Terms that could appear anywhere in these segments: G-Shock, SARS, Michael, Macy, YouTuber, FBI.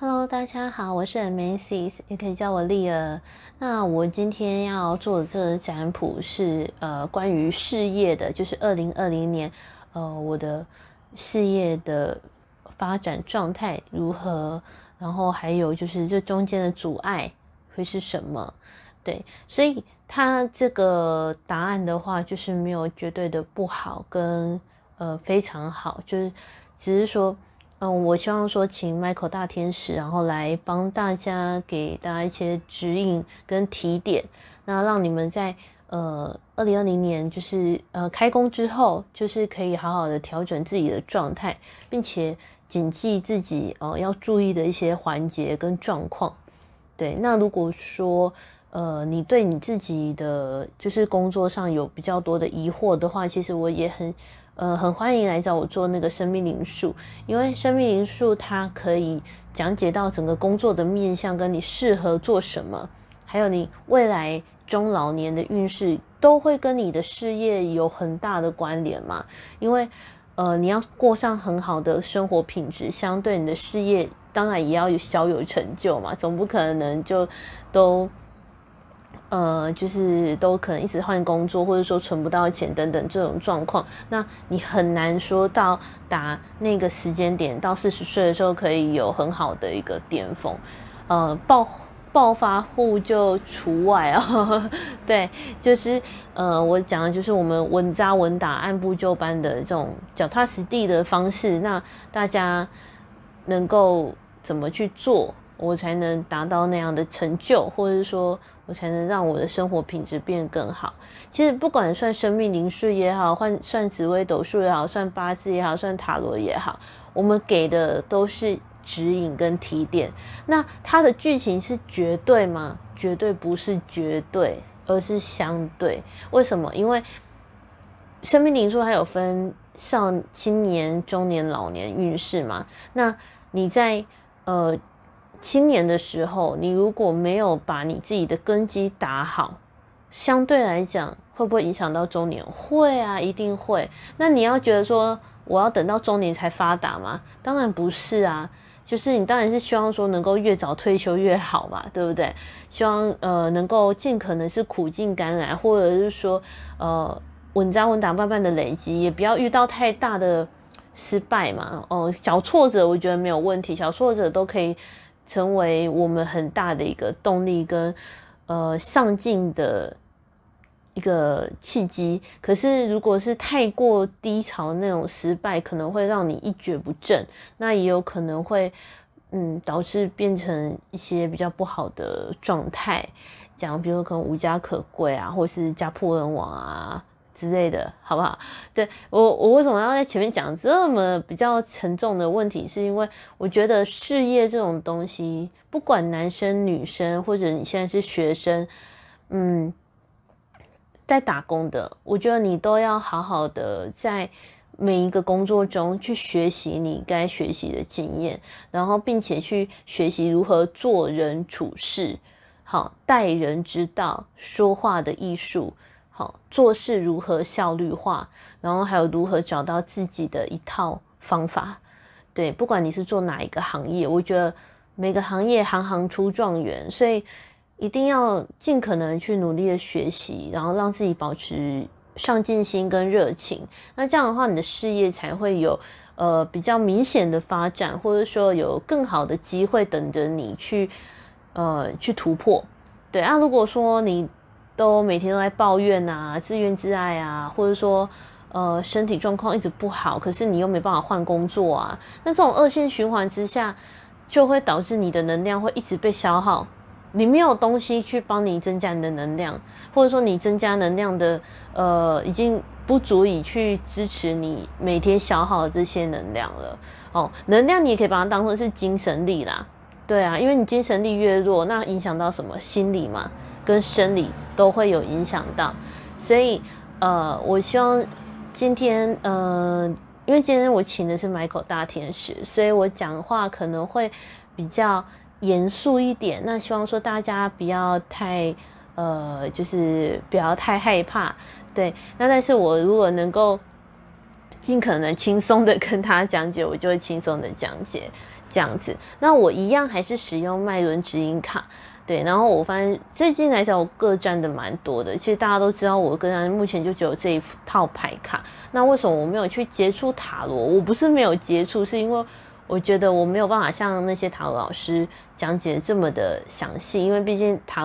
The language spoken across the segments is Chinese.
Hello， 大家好，我是 Macy， 也可以叫我丽儿。那我今天要做的这个占卜是关于事业的，就是2020年我的事业的发展状态如何，然后还有就是这中间的阻碍会是什么？对，所以它这个答案的话，就是没有绝对的不好跟非常好，就是只是说。我希望说请 Michael 大天使，然后来帮大家给大家一些指引跟提点，那让你们在2020年就是开工之后，就是可以好好的调整自己的状态，并且谨记自己要注意的一些环节跟状况。对，那如果说你对你自己的就是工作上有比较多的疑惑的话，其实我也很欢迎来找我做那个生命灵数，因为生命灵数它可以讲解到整个工作的面向，跟你适合做什么，还有你未来中老年的运势都会跟你的事业有很大的关联嘛。因为你要过上很好的生活品质，相对你的事业当然也要小有成就嘛，总不可能就都就是都可能一直换工作，或者说存不到钱等等这种状况，那你很难说到达那个时间点，到40岁的时候可以有很好的一个巅峰，暴发户就除外哦。对，就是我讲的就是我们稳扎稳打、按部就班的这种脚踏实地的方式，那大家能够怎么去做，我才能达到那样的成就，或者说我才能让我的生活品质变更好。其实不管算生命灵数也好，算紫微斗数也好，算八字也好，算塔罗也好，我们给的都是指引跟提点。那它的剧情是绝对吗？绝对不是绝对，而是相对。为什么？因为生命灵数还有分上青年、中年、老年运势嘛。那你在青年的时候，你如果没有把你自己的根基打好，相对来讲会不会影响到中年？会啊，一定会。那你要觉得说我要等到中年才发达吗？当然不是啊，就是你当然是希望说能够越早退休越好嘛，对不对？希望能够尽可能是苦尽甘来，或者是说稳扎稳打，慢慢的累积，也不要遇到太大的失败嘛。小挫折我觉得没有问题，小挫折都可以成为我们很大的一个动力跟上进的一个契机。可是如果是太过低潮那种失败，可能会让你一蹶不振，那也有可能会导致变成一些比较不好的状态，讲比如说可能无家可归啊，或是家破人亡啊之类的，好不好？对，我为什么要在前面讲这么比较沉重的问题，是因为我觉得事业这种东西，不管男生女生，或者你现在是学生，在打工的，我觉得你都要好好的在每一个工作中去学习你该学习的经验，然后并且去学习如何做人处事，好，待人之道，说话的艺术，好，做事如何效率化，然后还有如何找到自己的一套方法。对，不管你是做哪一个行业，我觉得每个行业行行出状元，所以一定要尽可能去努力的学习，然后让自己保持上进心跟热情。那这样的话，你的事业才会有比较明显的发展，或者说有更好的机会等着你去突破。对啊，如果说你都每天都在抱怨啊，自怨自艾啊，或者说身体状况一直不好，可是你又没办法换工作啊，那这种恶性循环之下，就会导致你的能量会一直被消耗，你没有东西去帮你增加你的能量，或者说你增加能量的已经不足以去支持你每天消耗的这些能量了。能量你也可以把它当作是精神力啦，对啊，因为你精神力越弱，那影响到什么？心理嘛，跟生理都会有影响到。所以我希望今天因为今天我请的是 Michael 大天使，所以我讲话可能会比较严肃一点，那希望说大家不要太就是不要太害怕。对，那但是我如果能够尽可能轻松的跟他讲解，我就会轻松的讲解。这样子。那我一样还是使用脉轮指引卡。 对，然后我发现最近来讲，我各占的蛮多的。其实大家都知道，我个人目前就只有这一套牌卡。那为什么我没有去接触塔罗？我不是没有接触，是因为我觉得我没有办法像那些塔罗老师讲解这么的详细，因为毕竟塔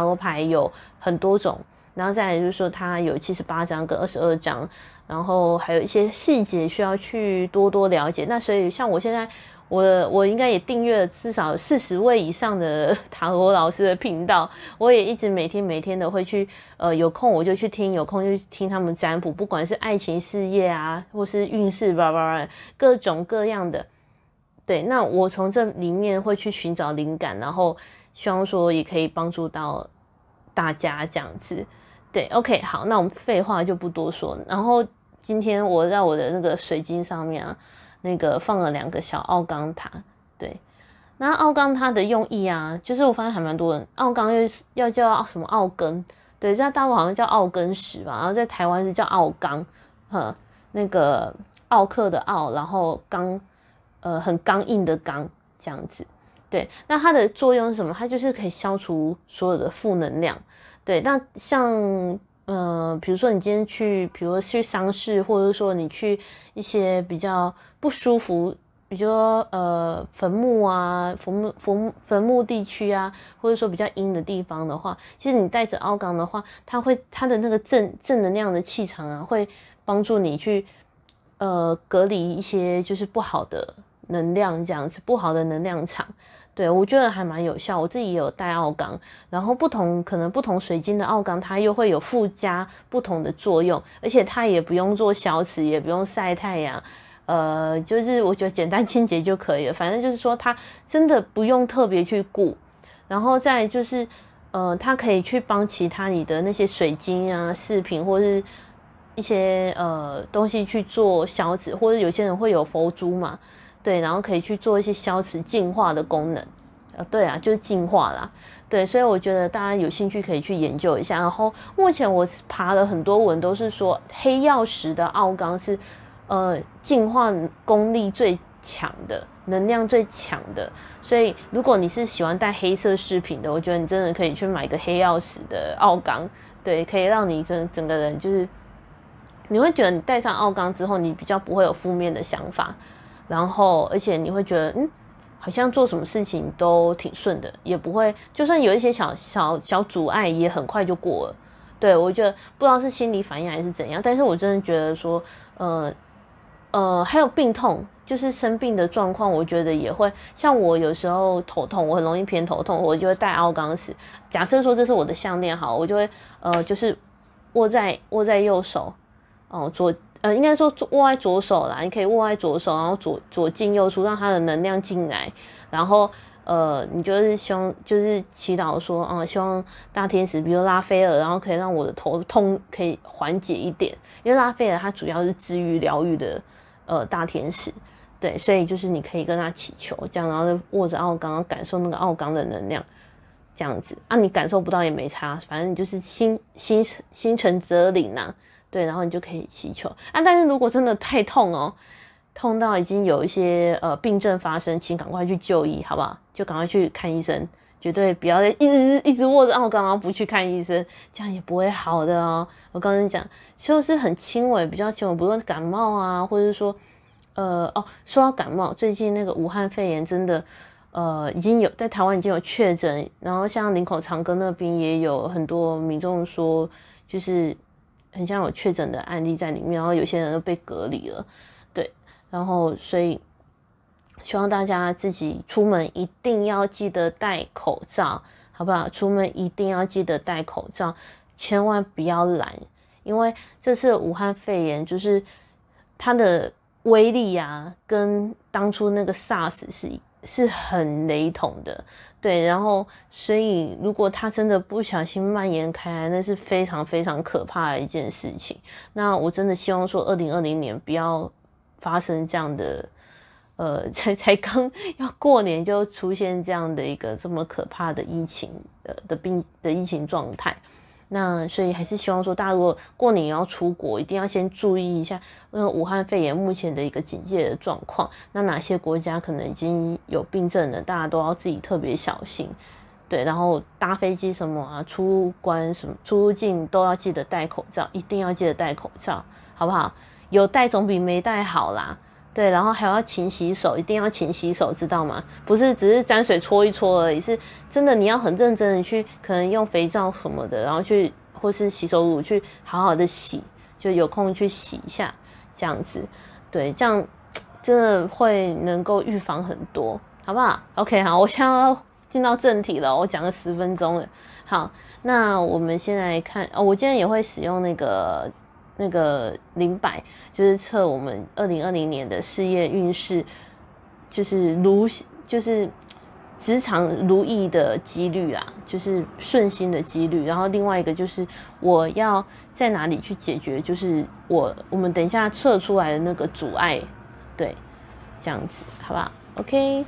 罗牌有很多种，然后再来就是说它有78张跟22张，然后还有一些细节需要去多多了解。那所以像我现在。 我应该也订阅了至少40位以上的塔罗老师的频道，我也一直每天的会去，有空我就去听，有空就听他们占卜，不管是爱情、事业啊，或是运势，叭叭叭，各种各样的。对，那我从这里面会去寻找灵感，然后希望说也可以帮助到大家这样子。对 ，OK， 好，那我们废话就不多说。然后今天我在我的那个水晶上面啊。 那个放了2个小奥钢塔，对。那奥钢它的用意啊，就是我发现还蛮多人奥钢要叫什么奥根，对，在大陆好像叫奥根石吧，然后在台湾是叫奥钢，那个奥克的奥，然后钢，很刚硬的钢这样子，对。那它的作用是什么？它就是可以消除所有的负能量，对。那像。 比如说你今天去，比如说去丧事，或者说你去一些比较不舒服，比如说坟墓啊、坟墓地区啊，或者说比较阴的地方的话，其实你带着奥钢的话，它的那个正能量的气场啊，会帮助你去隔离一些就是不好的能量，这样子不好的能量场。 对，我觉得还蛮有效。我自己也有带奥钢，然后可能不同水晶的奥钢，它又会有附加不同的作用，而且它也不用做消磁，也不用晒太阳，就是我觉得简单清洁就可以了。反正就是说，它真的不用特别去顾。然后再就是，它可以去帮其他你的那些水晶啊、饰品或是一些东西去做消磁，或者有些人会有佛珠嘛。 对，然后可以去做一些消磁净化的功能，对啊，就是净化啦。对，所以我觉得大家有兴趣可以去研究一下。然后目前我爬了很多文，都是说黑曜石的奥钢是，净化功力最强的，能量最强的。所以如果你是喜欢戴黑色饰品的，我觉得你真的可以去买个黑曜石的奥钢，对，可以让你整个人就是，你会觉得你戴上奥钢之后，你比较不会有负面的想法。 然后，而且你会觉得，好像做什么事情都挺顺的，也不会，就算有一些小阻碍，也很快就过了。对，我觉得不知道是心理反应还是怎样，但是我真的觉得说，还有病痛，就是生病的状况，我觉得也会。像我有时候头痛，我很容易偏头痛，我就会戴奥钢石。假设说这是我的项链，好，我就会就是握在右手，哦，应该说握在左手啦，你可以握在左手，然后左进右出，让它的能量进来。然后你就是希望就是祈祷说，希望大天使，比如拉斐尔，然后可以让我的头痛可以缓解一点，因为拉斐尔它主要是治愈疗愈的大天使，对，所以就是你可以跟他祈求这样，然后握着奥钢，感受那个奥钢的能量，这样子啊，你感受不到也没差，反正你就是心诚则灵呐。 对，然后你就可以祈求啊。但是如果真的太痛哦，痛到已经有一些病症发生，请赶快去就医，好不好？就赶快去看医生，绝对不要再一直握着奥钢，然后不去看医生，这样也不会好的哦。我跟你讲，就是很轻微，比较轻微，不论感冒啊，或者是说，说到感冒，最近那个武汉肺炎真的，已经有在台湾已经有确诊，然后像林口长庚那边也有很多民众说，就是。 很像有确诊的案例在里面，然后有些人都被隔离了，对，然后所以希望大家自己出门一定要记得戴口罩，好不好？出门一定要记得戴口罩，千万不要懒，因为这次武汉肺炎就是它的威力啊，跟当初那个 SARS 是很雷同的，对，然后所以如果它真的不小心蔓延开来，那是非常非常可怕的一件事情。那我真的希望说，2020年不要发生这样的，才刚要过年就出现这样的一个这么可怕的疫情的疫情状态。那所以还是希望说，大家如果过年也要出国，一定要先注意一下，武汉肺炎目前的一个警戒的状况。那哪些国家可能已经有病症了，大家都要自己特别小心。对，然后搭飞机什么啊，出入关什么、出入境都要记得戴口罩，一定要记得戴口罩，好不好？有戴总比没戴好啦。对，然后还要勤洗手，一定要勤洗手，知道吗？不是只是沾水搓一搓而已，是真的你要很认真的去，可能用肥皂什么的，然后去或是洗手乳去好好的洗，就有空去洗一下，这样子，对，这样真的会能够预防很多，好不好 ？OK， 好，我现在要进到正题了，我讲了10分钟了。好，那我们先来看，哦，我今天也会使用那个0.0，就是测我们2020年的事业运势，就是职场如意的几率啊，就是顺心的几率。然后另外一个就是我要在哪里去解决，就是我们等一下测出来的那个阻碍，对，这样子，好不好 ？OK。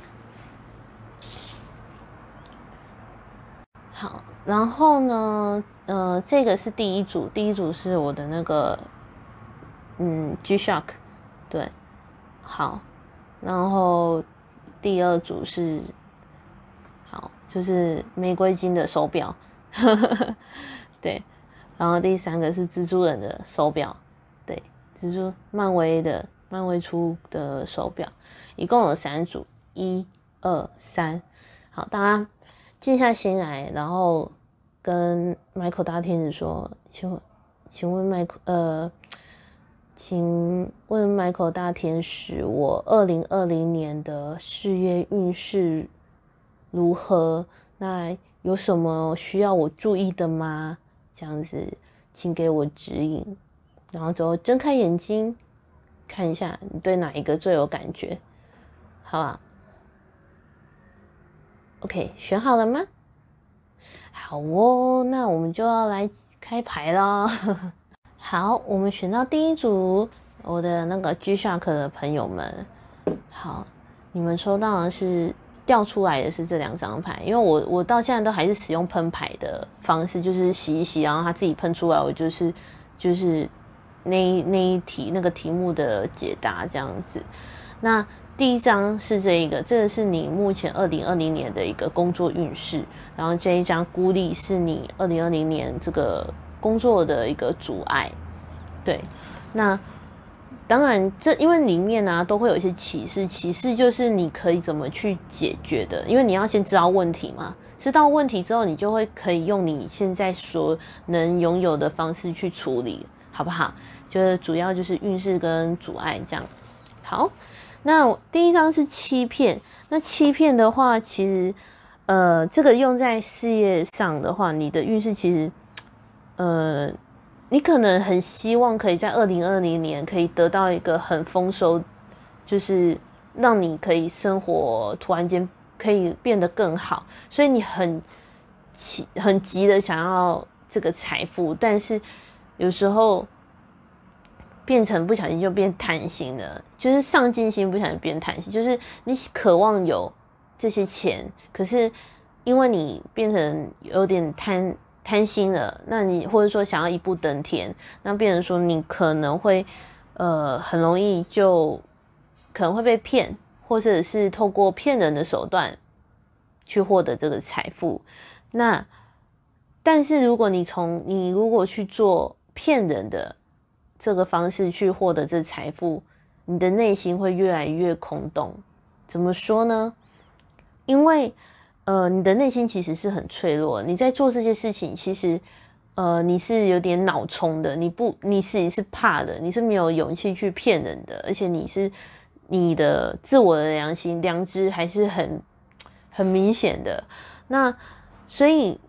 好，然后呢，这个是第一组，第一组是我的那个，G-Shock， 对，好，然后第二组是，好，就是玫瑰金的手表，对，然后第三个是蜘蛛人的手表，对，漫威出的手表，一共有3组，1、2、3，好，大家静下心来，然后跟 Michael 大天使说：“请问 Michael 大天使，我2020年的事业运势如何？那有什么需要我注意的吗？这样子，请给我指引。然后之后睁开眼睛，看一下你对哪一个最有感觉，好吧？” OK， 选好了吗？好哦，那我们就要来开牌咯。好，我们选到第一组，我的那个 G-Shock 的朋友们，好，你们抽到的是掉出来的是这2张牌，因为我到现在都还是使用喷牌的方式，就是洗一洗，然后它自己喷出来，我就是那一题那个题目的解答这样子。那第一张是这个是你目前2020年的一个工作运势，然后这一张孤立是你2020年这个工作的一个阻碍，对。那当然这因为里面啊都会有一些启示，启示就是你可以怎么去解决的，因为你要先知道问题嘛，知道问题之后你就会可以用你现在所能拥有的方式去处理，好不好？就是主要就是运势跟阻碍这样。好。那第一张是欺骗，那欺骗的话，其实，这个用在事业上的话，你的运势其实，你可能很希望可以在2020年可以得到一个很丰收，就是让你可以生活突然间可以变得更好，所以你很急的想要这个财富，但是有时候。变成不小心就变贪心了，就是上进心不小心变贪心，就是你渴望有这些钱，可是因为你变成有点贪心了，那你或者说想要一步登天，那变成说你可能会很容易就可能会被骗，或者是透过骗人的手段去获得这个财富。那但是如果你如果去做骗人的。这个方式去获得这财富，你的内心会越来越空洞。怎么说呢？因为，你的内心其实是很脆弱。你在做这些事情，其实，你是有点脑冲的，你自己是怕的，你是没有勇气去骗人的，而且你的自我的良知还是很明显的。那所以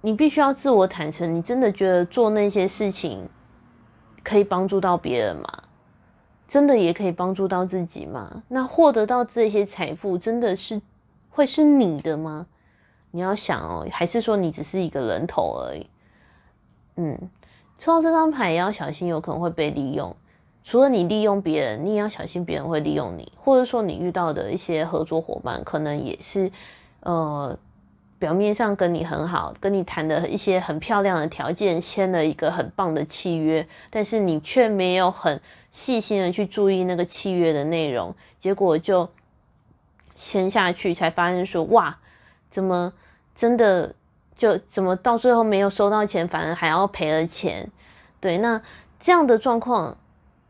你必须要自我坦诚，你真的觉得做那些事情。可以帮助到别人吗？真的也可以帮助到自己吗？那获得到这些财富真的是会是你的吗？你要想哦，还是说你只是一个人头而已？抽到这张牌也要小心，有可能会被利用。除了你利用别人，你也要小心别人会利用你，或者说你遇到的一些合作伙伴，可能也是表面上跟你很好，跟你谈了一些很漂亮的条件，签了一个很棒的契约，但是你却没有很细心的去注意那个契约的内容，结果就签下去，才发现说哇，怎么真的就怎么到最后没有收到钱，反而还要赔了钱。对，那这样的状况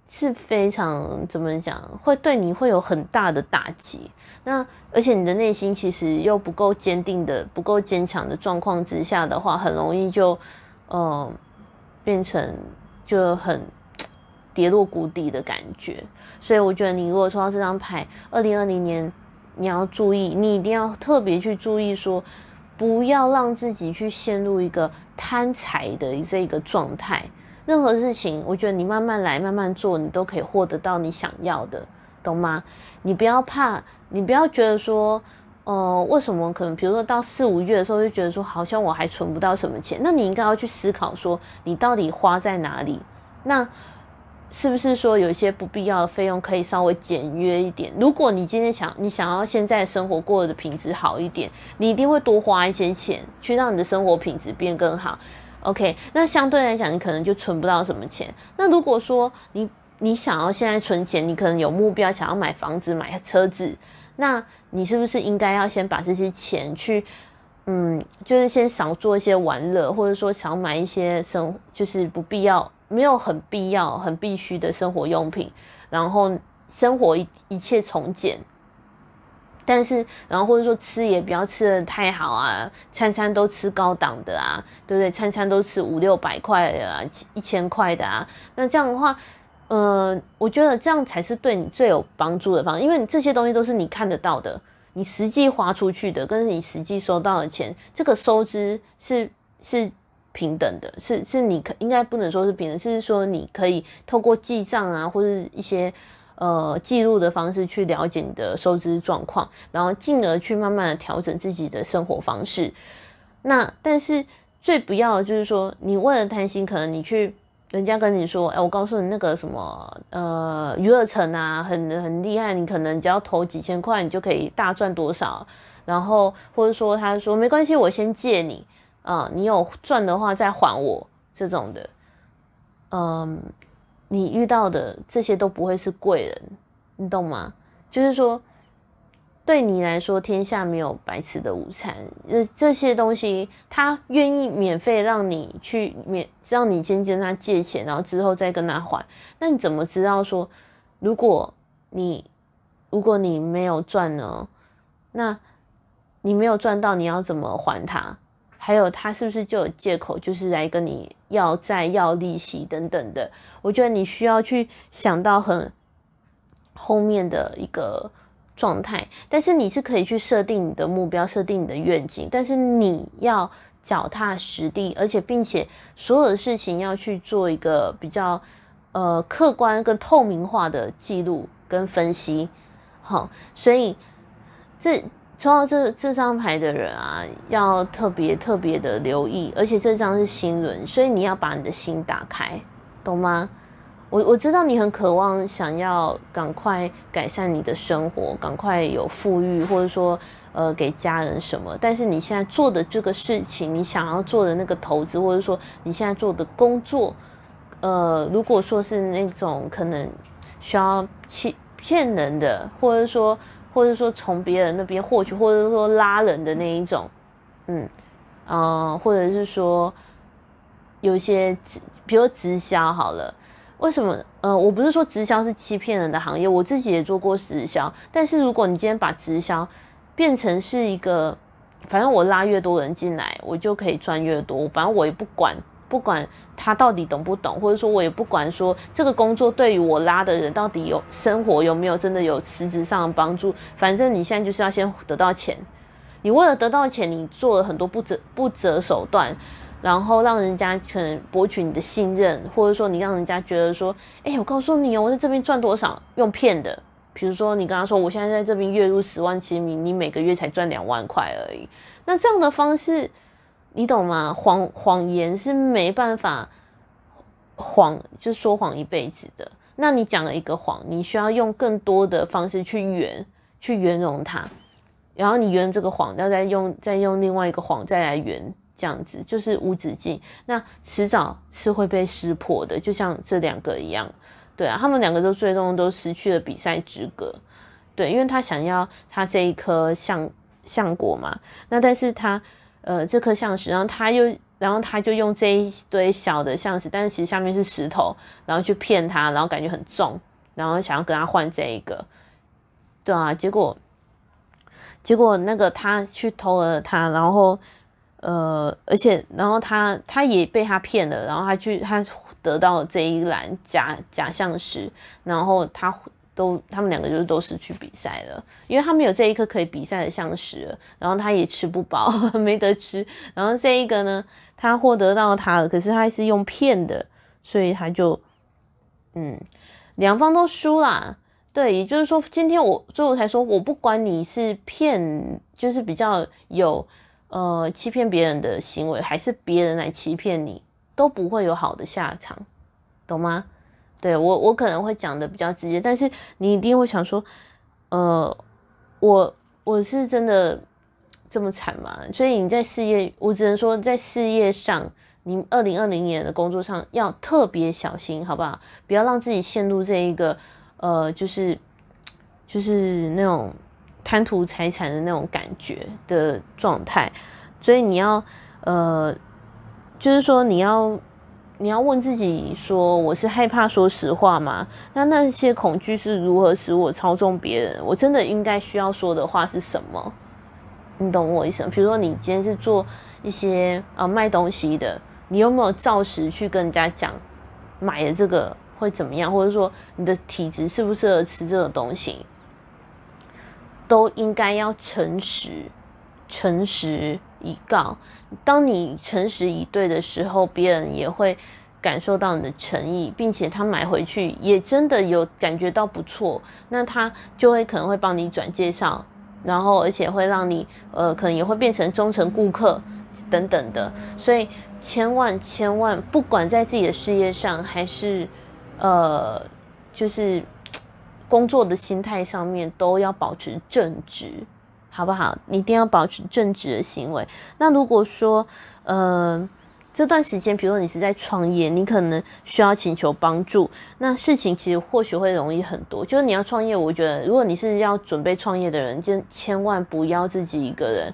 是非常怎么讲，会对你会有很大的打击。那而且你的内心其实又不够坚定的、不够坚强的状况之下的话，很容易就变成就很跌落谷底的感觉。所以我觉得你如果抽到这张牌，2020年你要注意，你一定要特别去注意说，不要让自己去陷入一个贪财的这一个状态。任何事情，我觉得你慢慢来，慢慢做，你都可以获得到你想要的，懂吗？你不要怕，你不要觉得说，为什么可能比如说到4、5月的时候就觉得说，好像我还存不到什么钱，那你应该要去思考说，你到底花在哪里？那是不是说有一些不必要的费用可以稍微简约一点？如果你今天想要现在生活过的品质好一点，你一定会多花一些钱去让你的生活品质变更好。OK， 那相对来讲，你可能就存不到什么钱。那如果说你想要现在存钱，你可能有目标，想要买房子、买车子，那你是不是应该要先把这些钱去，就是先少做一些玩乐，或者说少买一些就是不必要、没有很必要、很必须的生活用品，然后生活一切从简。但是，然后或者说吃也不要吃得太好啊，餐餐都吃高档的啊，对不对？餐餐都吃500、600块的啊，1000块的啊。那这样的话，我觉得这样才是对你最有帮助的方法，因为你这些东西都是你看得到的，你实际花出去的，跟你实际收到的钱，这个收支是平等的，是你应该不能说是平等，是说你可以透过记账啊，或是一些。记录的方式去了解你的收支状况，然后进而去慢慢的调整自己的生活方式。那但是最不要的就是说，你为了贪心，可能你去人家跟你说，我告诉你那个什么娱乐城啊，很厉害，你可能只要投几千块，你就可以大赚多少。然后或者说他说没关系，我先借你，你有赚的话再还我这种的，你遇到的这些都不会是贵人，你懂吗？就是说，对你来说，天下没有白吃的午餐。这些东西，他愿意免费让你让你先跟他借钱，然后之后再跟他还。那你怎么知道说，如果你没有赚呢？那你没有赚到，你要怎么还他？还有他是不是就有借口，就是来跟你要债、要利息等等的？我觉得你需要去想到很后面的一个状态，但是你是可以去设定你的目标、设定你的愿景，但是你要脚踏实地，而且并且所有的事情要去做一个比较客观跟透明化的记录跟分析。好，所以抽到这张牌的人啊，要特别特别的留意，而且这张是心轮，所以你要把你的心打开，懂吗？我知道你很渴望想要赶快改善你的生活，赶快有富裕，或者说给家人什么，但是你现在做的这个事情，你想要做的那个投资，或者说你现在做的工作，如果说是那种可能需要骗人的，或者说从别人那边获取，或者说拉人的那一种，或者是说有一些，比如说直销好了，为什么？我不是说直销是欺骗人的行业，我自己也做过直销，但是如果你今天把直销变成是一个，反正我拉越多人进来，我就可以赚越多，反正我也不管他到底懂不懂，或者说我也不管说这个工作对于我拉的人到底生活有没有真的有实质上的帮助，反正你现在就是要先得到钱。你为了得到钱，你做了很多不择手段，然后让人家可能博取你的信任，或者说你让人家觉得说，我告诉你我在这边赚多少，用骗的。比如说你跟他说我现在在这边月入10万，其实你每个月才赚2万块而已。那这样的方式，你懂吗？谎言是没办法就是说谎一辈子的。那你讲了一个谎，你需要用更多的方式去圆融它。然后你圆这个谎，然后再用另外一个谎再来圆，这样子就是无止境。那迟早是会被识破的，就像这两个一样。对啊，他们两个都最终都失去了比赛资格。对，因为他想要他这一颗橡果嘛，那但是他这颗橡石，然后他就用这一堆小的橡石，但是其实下面是石头，然后去骗他，然后感觉很重，然后想要跟他换这一个。对啊，结果那个他去偷了他，然后而且然后他也被他骗了，然后他得到这一篮假橡石，然后他们两个就是都失去比赛了，因为他没有这一颗可以比赛的橡石了，然后他也吃不饱，没得吃。然后这一个呢，他获得到他了，可是他是用骗的，所以他就两方都输啦。对，也就是说，今天所以我才说，我不管你是骗，就是比较有欺骗别人的行为，还是别人来欺骗你，都不会有好的下场，懂吗？对，我可能会讲的比较直接，但是你一定会想说，我是真的这么惨吗？所以你在事业，我只能说在事业上，你2020年的工作上要特别小心，好不好？不要让自己陷入这一个。就是那种贪图财产的那种感觉的状态，所以你要就是说你要问自己说，我是害怕说实话吗？那些恐惧是如何使我操纵别人？我真的应该需要说的话是什么？你懂我意思吗？比如说你今天是做一些卖东西的，你有没有照实去跟人家讲买的这个？会怎么样，或者说你的体质适不适合吃这种东西，都应该要诚实以告。当你诚实以对的时候，别人也会感受到你的诚意，并且他买回去也真的有感觉到不错，那他就会可能会帮你转介绍，然后而且会让你可能也会变成忠诚顾客等等的。所以千万不管在自己的事业上还是就是工作的心态上面，都要保持正直，好不好？你一定要保持正直的行为。那如果说这段时间，比如说你是在创业，你可能需要请求帮助，那事情其实或许会容易很多。就是你要创业，我觉得如果你是要准备创业的人，就千万不要自己一个人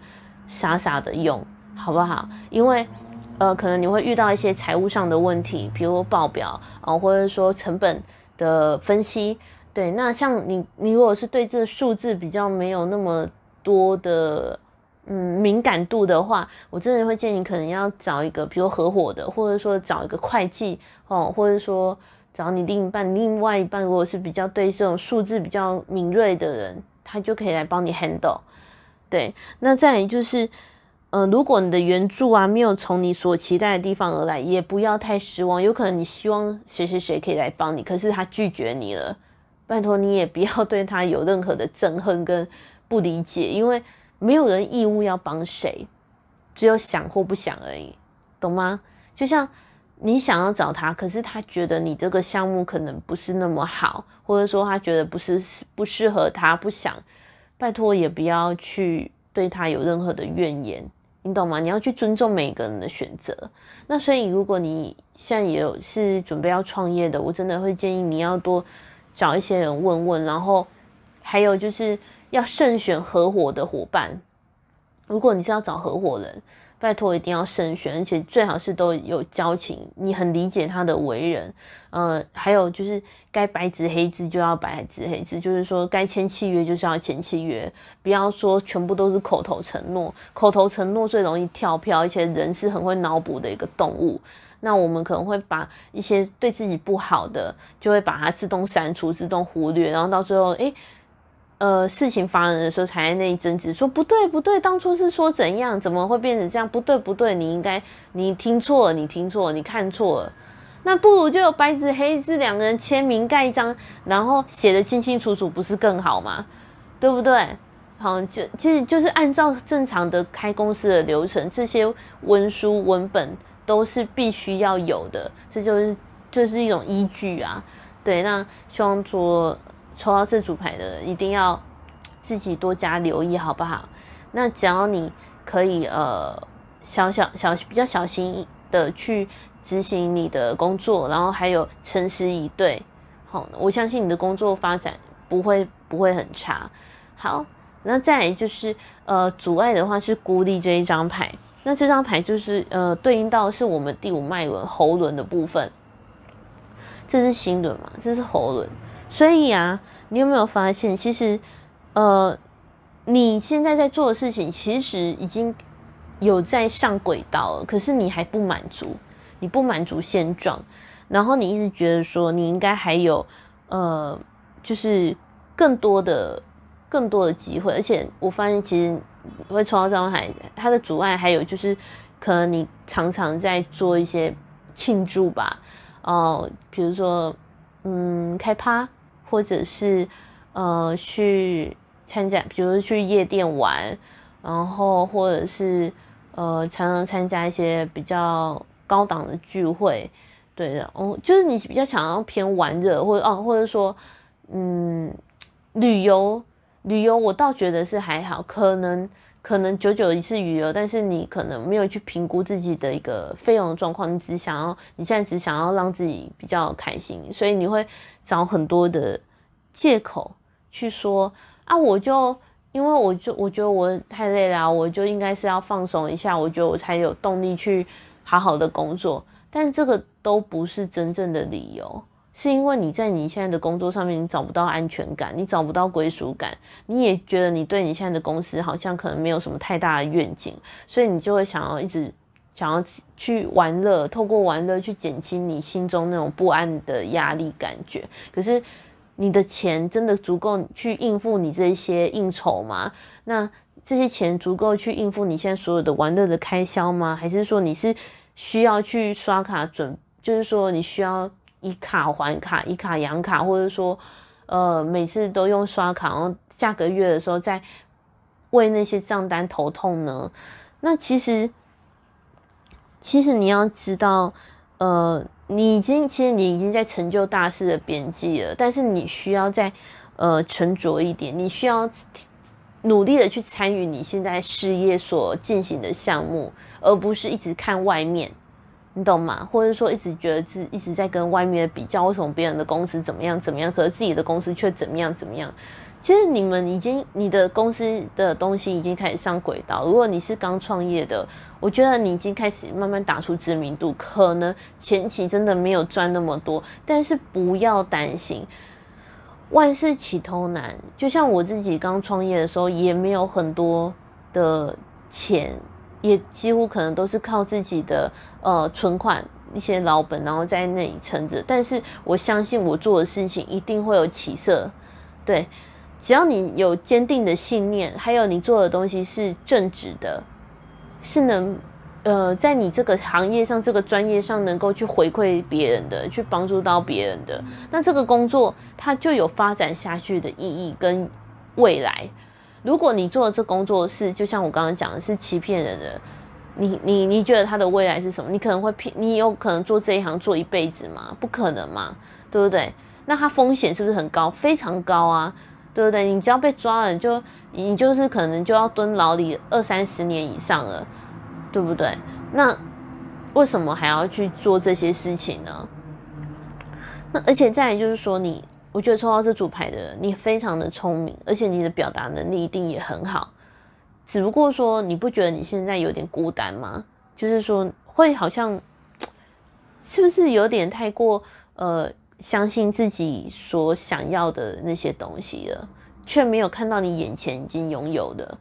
傻傻的用，好不好？因为可能你会遇到一些财务上的问题，比如报表啊，或者说成本的分析。对，那像你如果是对这个数字比较没有那么多的敏感度的话，我真的会建议你可能要找一个，比如合伙的，或者说找一个会计哦，或者说找你另外一半，如果是比较对这种数字比较敏锐的人，他就可以来帮你 handle。对，那再来就是。如果你的援助没有从你所期待的地方而来，也不要太失望。有可能你希望谁可以来帮你，可是他拒绝你了，拜托你也不要对他有任何的憎恨跟不理解，因为没有人义务要帮谁，只有想或不想而已，懂吗？就像你想要找他，可是他觉得你这个项目可能不是那么好，或者说他觉得不适合他，不想，拜托也不要去对他有任何的怨言。你懂吗？你要去尊重每个人的选择。那所以如果你现在是准备要创业的，我真的会建议你要多找一些人问问，然后还有就是要慎选合伙的伙伴。如果你是要找合伙人，拜托一定要慎选，而且最好是都有交情，你很理解他的为人。还有就是该白纸黑字就要白纸黑字，就是说该签契约就是要签契约，不要说全部都是口头承诺。口头承诺最容易跳票，而且人是很会脑补的一个动物。那我们可能会把一些对自己不好的，就会把它自动删除、自动忽略，然后到最后，事情发生的时候才在那里争执，说不对，当初是说怎样，怎么会变成这样？不对，你听错了，你看错了。那不如就有白纸黑字，两个人签名盖章，然后写得清清楚楚，不是更好吗？对不对？好，其实就是按照正常的开公司的流程，这些文书文本都是必须要有的，这是一种依据啊。对，那希望说抽到这组牌的人一定要自己多加留意，好不好？那只要你可以比较小心的去执行你的工作，然后还有诚实以对，好，我相信你的工作发展不会很差。好，那再来就是阻碍的话是孤立这一张牌，那这张牌就是对应到是我们第5脉轮喉轮的部分，这是心轮嘛，这是喉轮，所以啊，你有没有发现其实你现在在做的事情其实已经有在上轨道了，可是你还不满足，你不满足现状，然后你一直觉得说你应该还有就是更多的机会，而且我发现其实会抽到这张牌，它的阻碍还有就是可能你常常在做一些庆祝吧，比如说开趴，或者是去参加，比如去夜店玩，然后或者是常常参加一些比较高档的聚会，对的哦，就是你比较想要偏玩热，或者说旅游我倒觉得是还好，可能久久一次旅游，但是你可能没有去评估自己的一个费用的状况，你现在只想要让自己比较开心，所以你会找很多的借口去说啊，我觉得我太累了，我就应该是要放松一下，我觉得我才有动力去好好的工作，但这个都不是真正的理由，是因为你在你现在的工作上面你找不到安全感，你找不到归属感，你也觉得你对你现在的公司好像可能没有什么太大的愿景，所以你就会想要去玩乐，透过玩乐去减轻你心中那种不安的压力感觉，可是你的钱真的足够去应付你这些应酬吗？那这些钱足够去应付你现在所有的玩乐的开销吗？还是说你是需要去刷卡就是说你需要以卡还卡，以卡养卡，或者说每次都用刷卡，然后下个月的时候再为那些账单头痛呢？那其实你要知道你已经在成就大事的边际了，但是你需要再沉着一点，你需要努力的去参与你现在事业所进行的项目，而不是一直看外面，你懂吗？或者说一直觉得自己一直在跟外面比较，为什么别人的公司怎么样怎么样，可是自己的公司却怎么样怎么样。其实你的公司的东西已经开始上轨道，如果你是刚创业的，我觉得你已经开始慢慢打出知名度，可能前期真的没有赚那么多，但是不要担心，万事起头难，就像我自己刚创业的时候也没有很多的钱，也几乎可能都是靠自己的存款一些老本，然后在那里撑着，但是我相信我做的事情一定会有起色，对，只要你有坚定的信念，还有你做的东西是正直的，是能在你这个行业上这个专业上能够去回馈别人的，去帮助到别人的，那这个工作它就有发展下去的意义跟未来。如果你做的这工作是就像我刚刚讲的是欺骗人的，你觉得它的未来是什么？你有可能做这一行做一辈子吗？不可能嘛，对不对？那它风险是不是很高？非常高啊，对不对？你只要被抓了，你就是可能就要蹲牢里20-30年以上了，对不对？那为什么还要去做这些事情呢？那而且再来就是说我觉得抽到这组牌的人，你非常的聪明，而且你的表达能力一定也很好，只不过说你不觉得你现在有点孤单吗？就是说会好像是不是有点太过相信自己所想要的那些东西了，却没有看到你眼前已经拥有的，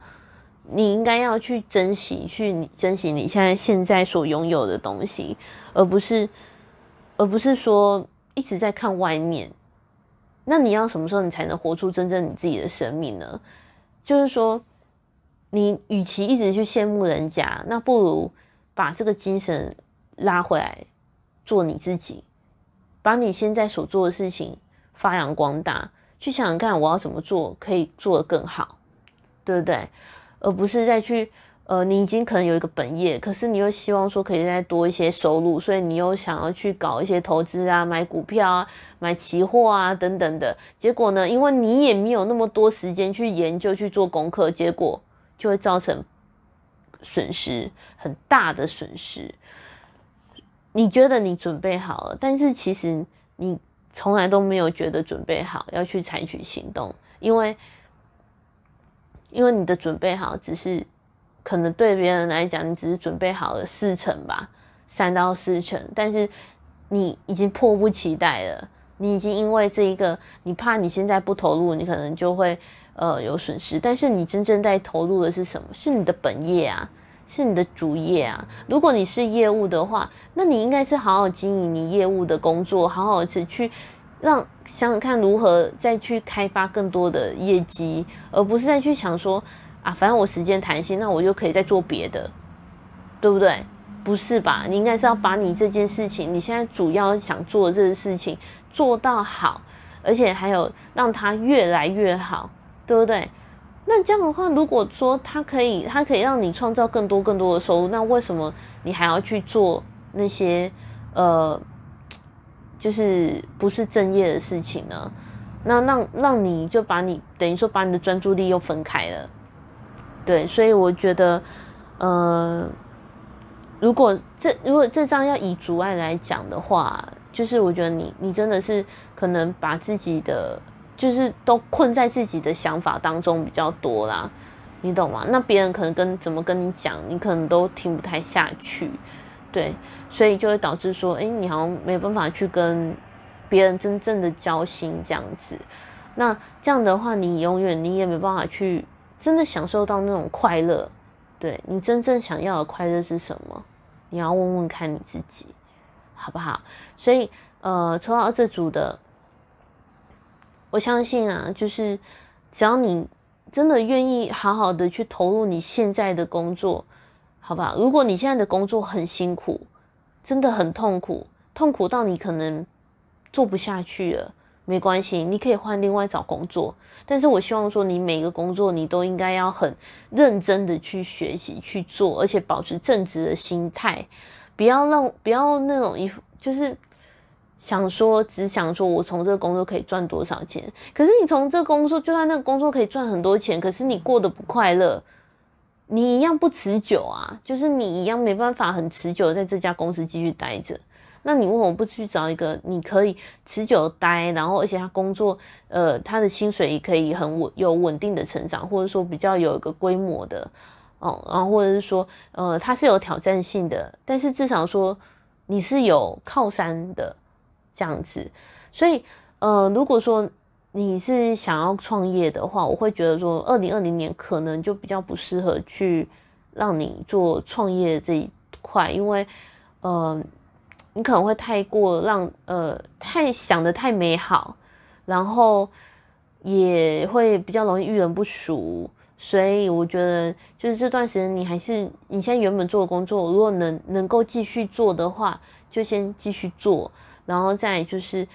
你应该要去珍惜你现在所拥有的东西，而不是说一直在看外面。那你要什么时候你才能活出真正你自己的生命呢？就是说你与其一直去羡慕人家，那不如把这个精神拉回来做你自己，把你现在所做的事情发扬光大，去想想看我要怎么做可以做得更好，对不对？而不是再去你已经可能有一个本业，可是你又希望说可以再多一些收入，所以你又想要去搞一些投资啊，买股票啊，买期货啊等等的。结果呢，因为你也没有那么多时间去研究去做功课，结果就会造成损失，很大的损失。你觉得你准备好了，但是其实你从来都没有觉得准备好要去采取行动，因为你的准备好只是。可能对别人来讲，你只是准备好了4成吧，3到4成，但是你已经迫不及待了。你已经因为这一个，你怕你现在不投入，你可能就会有损失。但是你真正在投入的是什么？是你的本业啊，是你的主业啊。如果你是业务的话，那你应该是好好经营你业务的工作，好好的去。想想看如何再去开发更多的业绩，而不是再去想说啊，反正我时间弹性，那我就可以再做别的，对不对？不是吧？你应该是要把你这件事情，你现在主要想做的这个事情做到好，而且还有让它越来越好，对不对？那这样的话，如果说它可以让你创造更多的收入，那为什么你还要去做那些就是不是正业的事情呢？那让你就把你等于说把你的专注力又分开了，对，所以我觉得，如果这张要以阻碍来讲的话，就是我觉得你真的是可能把自己的就是都困在自己的想法当中比较多啦，你懂吗？那别人可能怎么跟你讲，你可能都听不太下去。对，所以就会导致说，你好像没办法去跟别人真正的交心这样子。那这样的话，你也没办法去真的享受到那种快乐。对，你真正想要的快乐是什么？你要问问看你自己，好不好？所以，抽到这组的，我相信啊，就是只要你真的愿意好好的去投入你现在的工作。好不好？如果你现在的工作很辛苦，真的很痛苦，痛苦到你可能做不下去了，没关系，你可以换另外找工作。但是我希望说，你每个工作你都应该要很认真的去学习去做，而且保持正直的心态，不要那种就是只想说我从这个工作可以赚多少钱。可是你从这个工作，就算那个工作可以赚很多钱，可是你过得不快乐。你一样不持久啊，就是你一样没办法很持久的在这家公司继续待着。那你为什么不去找一个你可以持久待，然后而且他工作，他的薪水也可以有稳定的成长，或者说比较有一个规模的哦，然后或者是说，他是有挑战性的，但是至少说你是有靠山的这样子。所以，如果说。你是想要创业的话，我会觉得说2020年可能就比较不适合去让你做创业这一块，因为你可能会太过太想得太美好，然后也会比较容易遇人不淑，所以我觉得就是这段时间你还是你现在原本做的工作，如果能够继续做的话，就先继续做。然后再就是，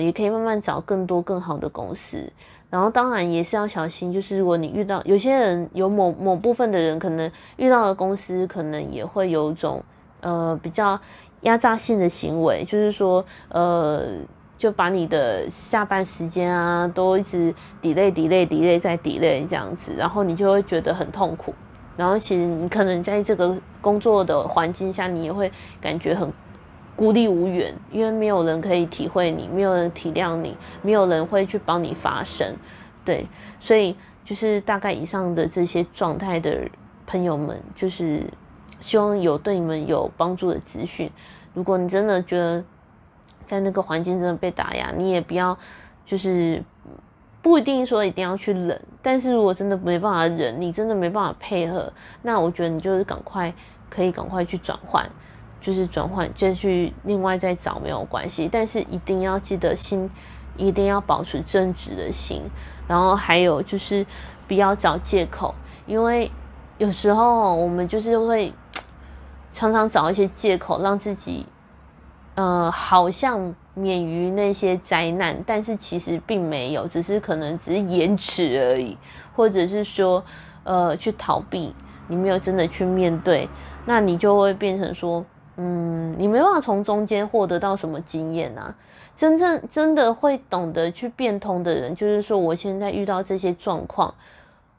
也可以慢慢找更多更好的公司。然后当然也是要小心，就是如果你遇到有些人，有某部分的人，可能遇到的公司可能也会有一种比较压榨性的行为，就是说就把你的下班时间啊都一直 delay 再 delay 这样子，然后你就会觉得很痛苦。然后其实你可能在这个工作的环境下，你也会感觉很。孤立无援，因为没有人可以体会你，没有人体谅你，没有人会去帮你发声，对，所以就是大概以上的这些状态的朋友们，就是希望对你们有帮助的资讯。如果你真的觉得在那个环境真的被打压，你也不要就是不一定说一定要去忍，但是如果真的没办法忍，你真的没办法配合，那我觉得你就是赶快去转换。就是转换，就去另外再找没有关系，但是一定要记得心，一定要保持正直的心，然后还有就是不要找借口，因为有时候我们就是会常常找一些借口让自己，好像免于那些灾难，但是其实并没有，只是可能只是延迟而已，或者是说去逃避。你没有真的去面对，那你就会变成说，你没办法从中间获得到什么经验啊。真正真的会懂得去变通的人，就是说我现在遇到这些状况，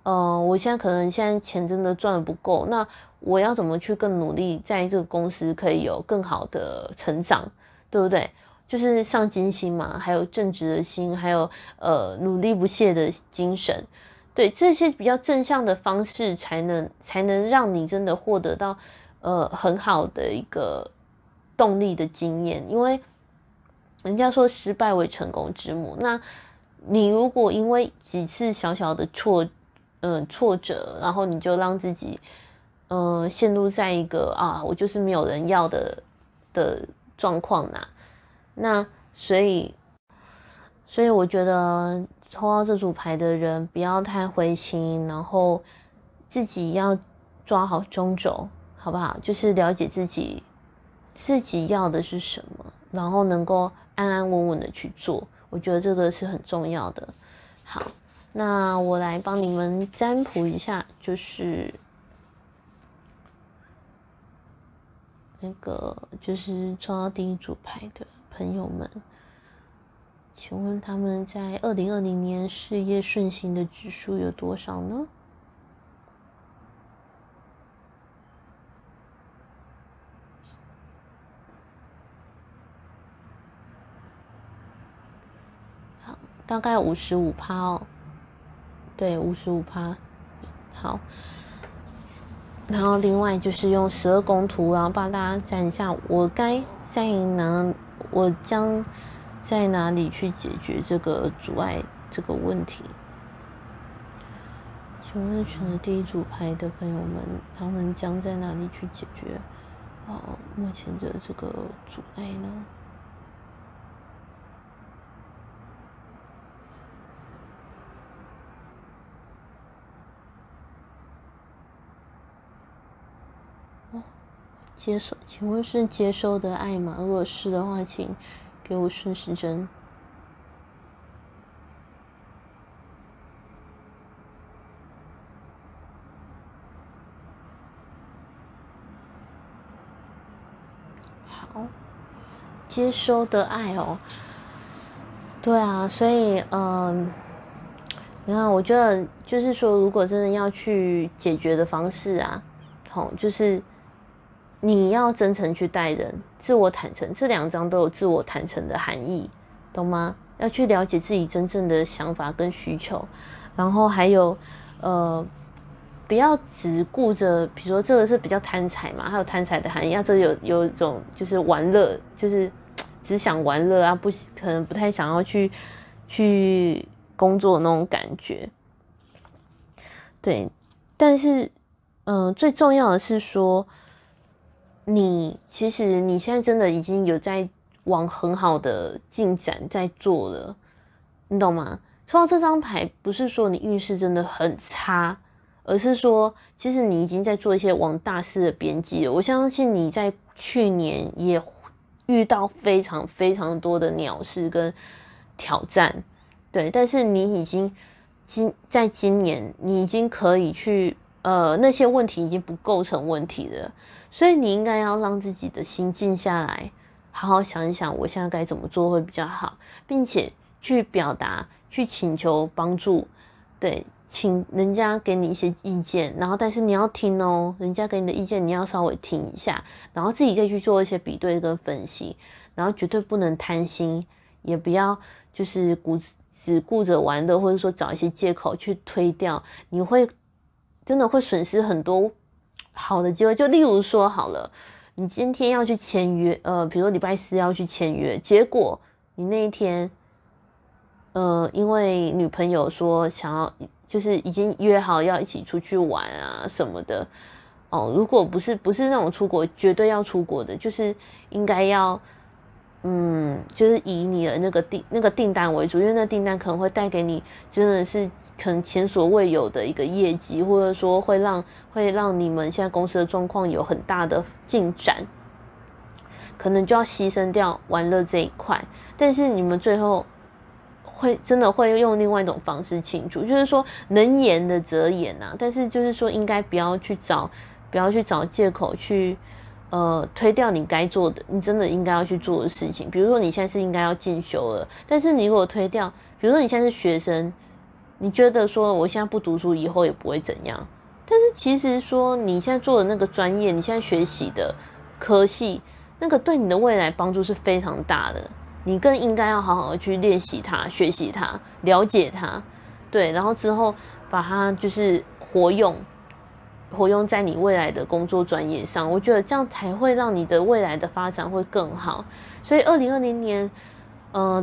我现在可能钱真的赚得不够，那我要怎么去更努力，在这个公司可以有更好的成长，对不对？就是上进心嘛，还有正直的心，还有努力不懈的精神，对，这些比较正向的方式，才能让你真的获得到很好的一个动力的经验。因为人家说失败为成功之母，那你如果因为几次小小的挫折，然后你就让自己陷入在一个我就是没有人要的状况啊。那所以我觉得抽到这组牌的人不要太灰心，然后自己要抓好中轴，好不好？就是了解自己要的是什么，然后能够安安稳稳的去做，我觉得这个是很重要的。好，那我来帮你们占卜一下，就是那个抽到第一组牌的朋友们，请问他们在2020年事业顺行的指数有多少呢？好，大概 55% 哦，对， 55%。 好，然后另外就是用12宫图，然后帮大家占一下我将在哪里去解决这个阻碍这个问题。请问选择第一组牌的朋友们，他们将在哪里去解决目前的这个阻碍呢？接受，请问是接收的爱吗？如果是的话，请给我顺时针。好，接收的爱哦。对啊，所以你看，我觉得就是说，如果真的要去解决的方式啊，就是你要真诚去待人，自我坦诚，这两张都有自我坦诚的含义，懂吗？要去了解自己真正的想法跟需求，然后还有不要只顾着，比如说这个是比较贪财嘛，还有贪财的含义，这有一种就是玩乐，就是只想玩乐啊，可能不太想要去工作那种感觉，对。但是最重要的是说，其实你现在真的已经有在往很好的进展在做了，你懂吗？抽到这张牌不是说你运势真的很差，而是说其实你已经在做一些往大事的编辑了。我相信你在去年也遇到非常非常多的鸟事跟挑战，对，但是你已经在今年你已经可以去那些问题已经不构成问题了，所以你应该要让自己的心静下来，好好想一想我现在该怎么做会比较好，并且去表达，去请求帮助，对，请人家给你一些意见，然后但是你要听哦，人家给你的意见你要稍微听一下，然后自己再去做一些比对跟分析，然后绝对不能贪心，也不要就是只顾着玩乐，或者说找一些借口去推掉，你会真的会损失很多好的机会。就例如说好了，你今天要去签约，比如说礼拜四要去签约，结果你那一天，因为女朋友说想要，就是已经约好要一起出去玩啊什么的，如果不是那种出国绝对要出国的，就是应该要，就是以你的那个订单为主，因为那订单可能会带给你真的是可能前所未有的一个业绩，或者说会让你们现在公司的状况有很大的进展，可能就要牺牲掉玩乐这一块，但是你们最后会真的会用另外一种方式庆祝，就是说能演的则演啊，但是就是说应该不要去找借口去推掉你该做的，你真的应该要去做的事情。比如说你现在是应该要进修了，但是你如果推掉，比如说你现在是学生，你觉得说我现在不读书以后也不会怎样，但是其实说你现在做的那个专业，你现在学习的科系，那个对你的未来帮助是非常大的，你更应该要好好的去练习它、学习它、了解它，对，然后之后把它就是活用在你未来的工作专业上，我觉得这样才会让你的未来的发展会更好。所以2020年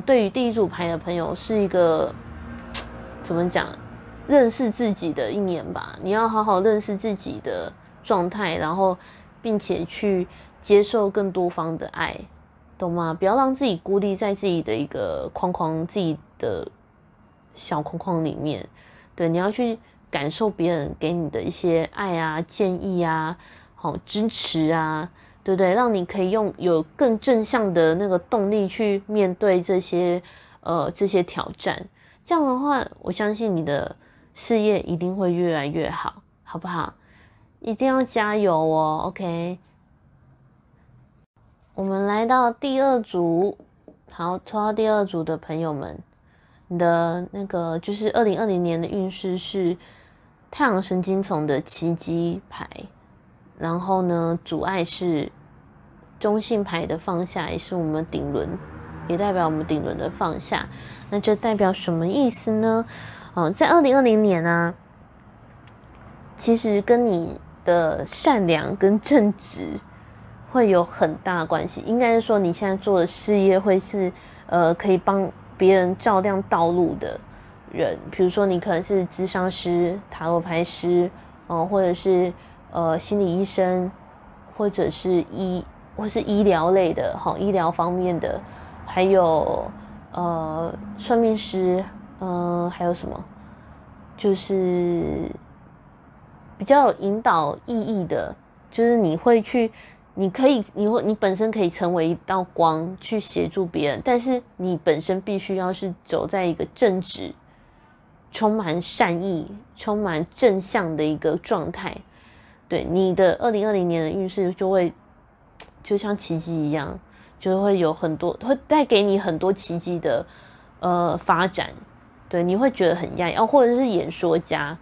对于第一组牌的朋友是一个怎么讲，认识自己的一年吧，你要好好认识自己的状态，然后并且去接受更多方的爱，懂吗？不要让自己孤立在自己的一个框框，自己的小框框里面，对，你要去感受别人给你的一些爱啊、建议啊、好支持啊，对不对？让你可以有更正向的那个动力去面对这些挑战。这样的话，我相信你的事业一定会越来越好，好不好？一定要加油哦 ，OK。我们来到第二组，好，抽到第二组的朋友们，你的那个就是2020年的运势是太阳神经丛的奇迹牌，然后呢，阻碍是中性牌的放下，也是我们顶轮，也代表我们顶轮的放下。那这代表什么意思呢？在2020年啊，其实跟你的善良跟正直会有很大的关系。应该是说你现在做的事业会是可以帮别人照亮道路的人，比如说你可能是諮商师、塔罗牌师，或者是心理医生，或者是医疗类的，医疗方面的，还有算命师，还有什么，就是比较有引导意义的，就是你会去。你本身可以成为一道光去协助别人，但是你本身必须要是走在一个正直、充满善意、充满正向的一个状态。对，你的2020年的运势就会就像奇迹一样，就会有很多，会带给你很多奇迹的发展。对，你会觉得很压抑，或者是演说家。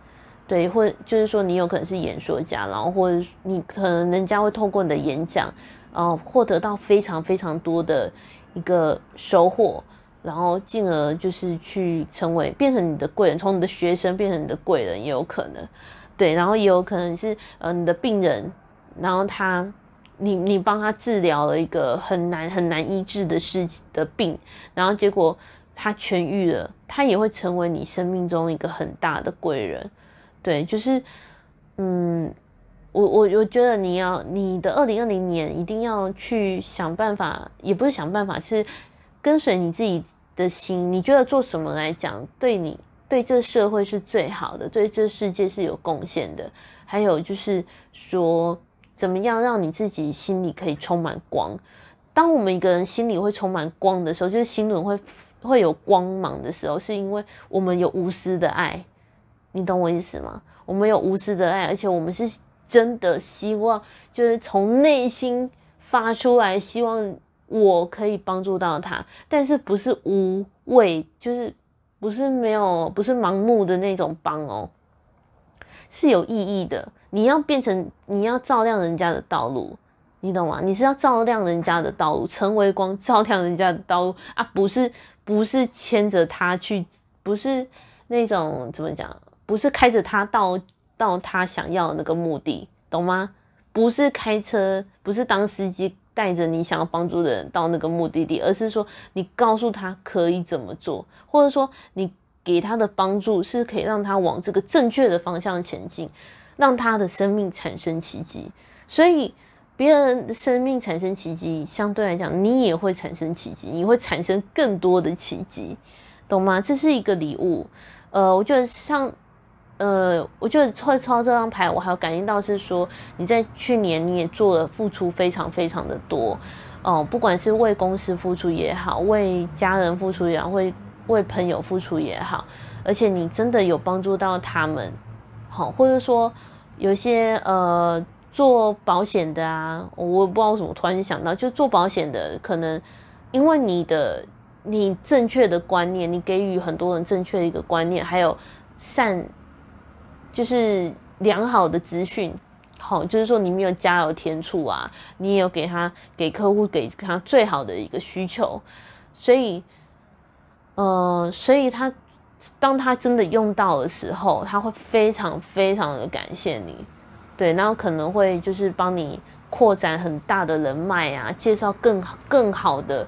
对，或就是说你有可能是演说家，然后或者你可能人家会透过你的演讲，然后获得到非常非常多的一个收获，然后进而就是去变成你的贵人，从你的学生变成你的贵人也有可能，对，然后也有可能是你的病人，然后你帮他治疗了一个很难医治的事情的病，然后结果他痊愈了，他也会成为你生命中一个很大的贵人。对，就是，我觉得你的2020年一定要去想办法，也不是想办法，是跟随你自己的心。你觉得做什么来讲，对这社会是最好的，对这世界是有贡献的。还有就是说，怎么样让你自己心里可以充满光。当我们一个人心里会充满光的时候，就是心轮会有光芒的时候，是因为我们有无私的爱。你懂我意思吗？我们有无私的爱，而且我们是真的希望，就是从内心发出来，希望我可以帮助到他，但是不是无畏，就是不是盲目的那种帮哦，是有意义的。你要照亮人家的道路，你懂吗？你是要照亮人家的道路，成为光，照亮人家的道路啊，不是牵着他去，不是那种怎么讲？不是开着他到他想要的那个目的，懂吗？不是开车，不是当司机带着你想要帮助的人到那个目的地，而是说你告诉他可以怎么做，或者说你给他的帮助是可以让他往这个正确的方向前进，让他的生命产生奇迹。所以别人的生命产生奇迹，相对来讲你也会产生奇迹，你会产生更多的奇迹，懂吗？这是一个礼物。我觉得抽到这张牌，我还有感应到是说，你在去年你也做了付出非常非常的多，不管是为公司付出也好，为家人付出也好，为朋友付出也好，而且你真的有帮助到他们，好，或者说有些做保险的啊，我不知道为什么突然想到，就做保险的可能因为你正确的观念，你给予很多人正确的一个观念，还有就是良好的资讯。好，就是说你没有加油添醋啊，你也有给客户给他最好的一个需求，所以他当他真的用到的时候，他会非常非常的感谢你，对，然后可能会就是帮你扩展很大的人脉啊，介绍更好的、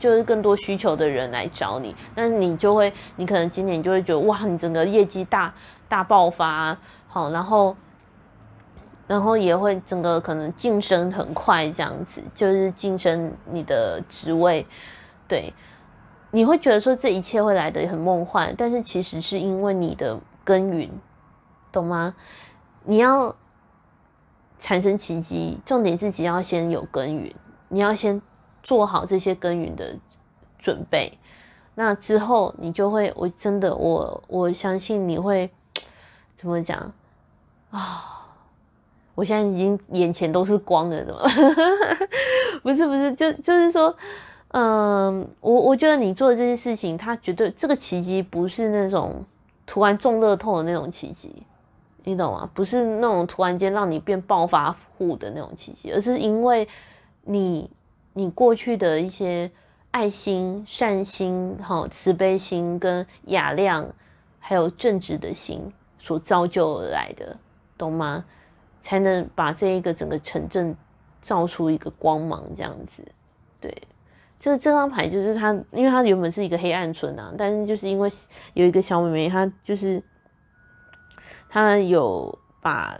就是更多需求的人来找你，那你可能今年就会觉得哇，你整个业绩大爆发啊，好，然后也会整个可能晋升很快，这样子就是晋升你的职位，对，你会觉得说这一切会来得很梦幻，但是其实是因为你的耕耘，懂吗？你要产生奇迹，重点自己要先有耕耘，你要先做好这些耕耘的准备，那之后你就会，我相信你会怎么讲啊？我现在已经眼前都是光了，怎么？不是，就是说，我觉得你做的这些事情，它绝对这个奇迹不是那种突然中乐透的那种奇迹，你懂吗？不是那种突然间让你变暴发户的那种奇迹，而是因为你过去的一些爱心、善心、慈悲心跟雅量，还有正直的心所造就而来的，懂吗？才能把这一个整个城镇照出一个光芒，这样子。对，这张牌就是它，因为它原本是一个黑暗村啊，但是就是因为有一个小妹妹，她有把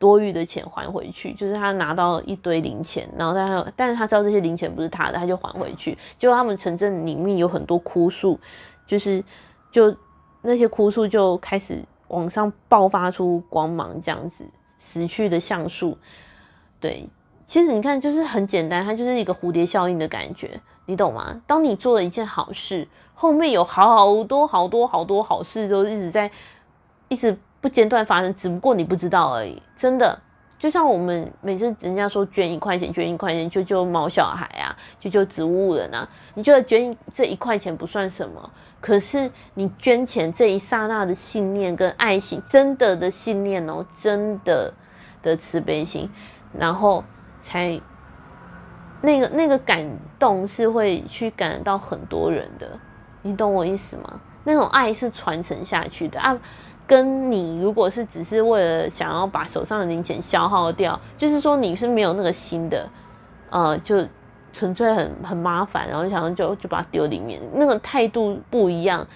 多余的钱还回去，就是她拿到一堆零钱，然后但是她知道这些零钱不是她的，她就还回去。结果他们城镇里面有很多枯树，就那些枯树就开始往上爆发出光芒，这样子。死去的橡树，对，其实你看就是很简单，它就是一个蝴蝶效应的感觉，你懂吗？当你做了一件好事，后面有好多好事都一直不间断发生，只不过你不知道而已。真的，就像我们每次人家说捐1块钱，捐1块钱救猫小孩啊，救植物人啊，你觉得捐这1块钱不算什么，可是你捐钱这一刹那的信念跟爱心，真的的信念哦，真的的慈悲心，然后才那个感动是会去感到很多人的，你懂我意思吗？那种爱是传承下去的啊。跟你如果是只是为了想要把手上的零钱消耗掉，就是说你是没有那个心的，就纯粹很麻烦，然后想要就把它丢里面，那个态度不一样，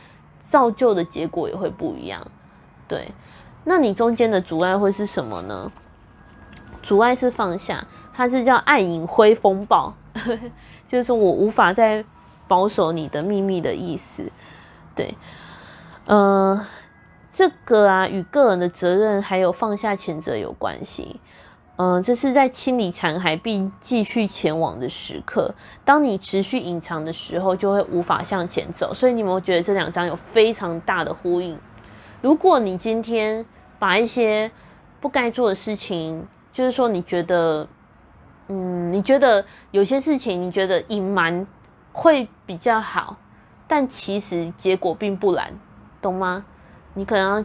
造就的结果也会不一样。对，那你中间的阻碍会是什么呢？阻碍是放下，它是叫暗影灰风暴，就是说我无法再保守你的秘密的意思。对，这个啊，与个人的责任还有放下前者有关系。这是在清理残骸并继续前往的时刻。当你持续隐藏的时候，就会无法向前走。所以你有没有觉得这两张有非常大的呼应？如果你今天把一些不该做的事情，就是说你觉得有些事情你觉得隐瞒会比较好，但其实结果并不然，懂吗？你可能要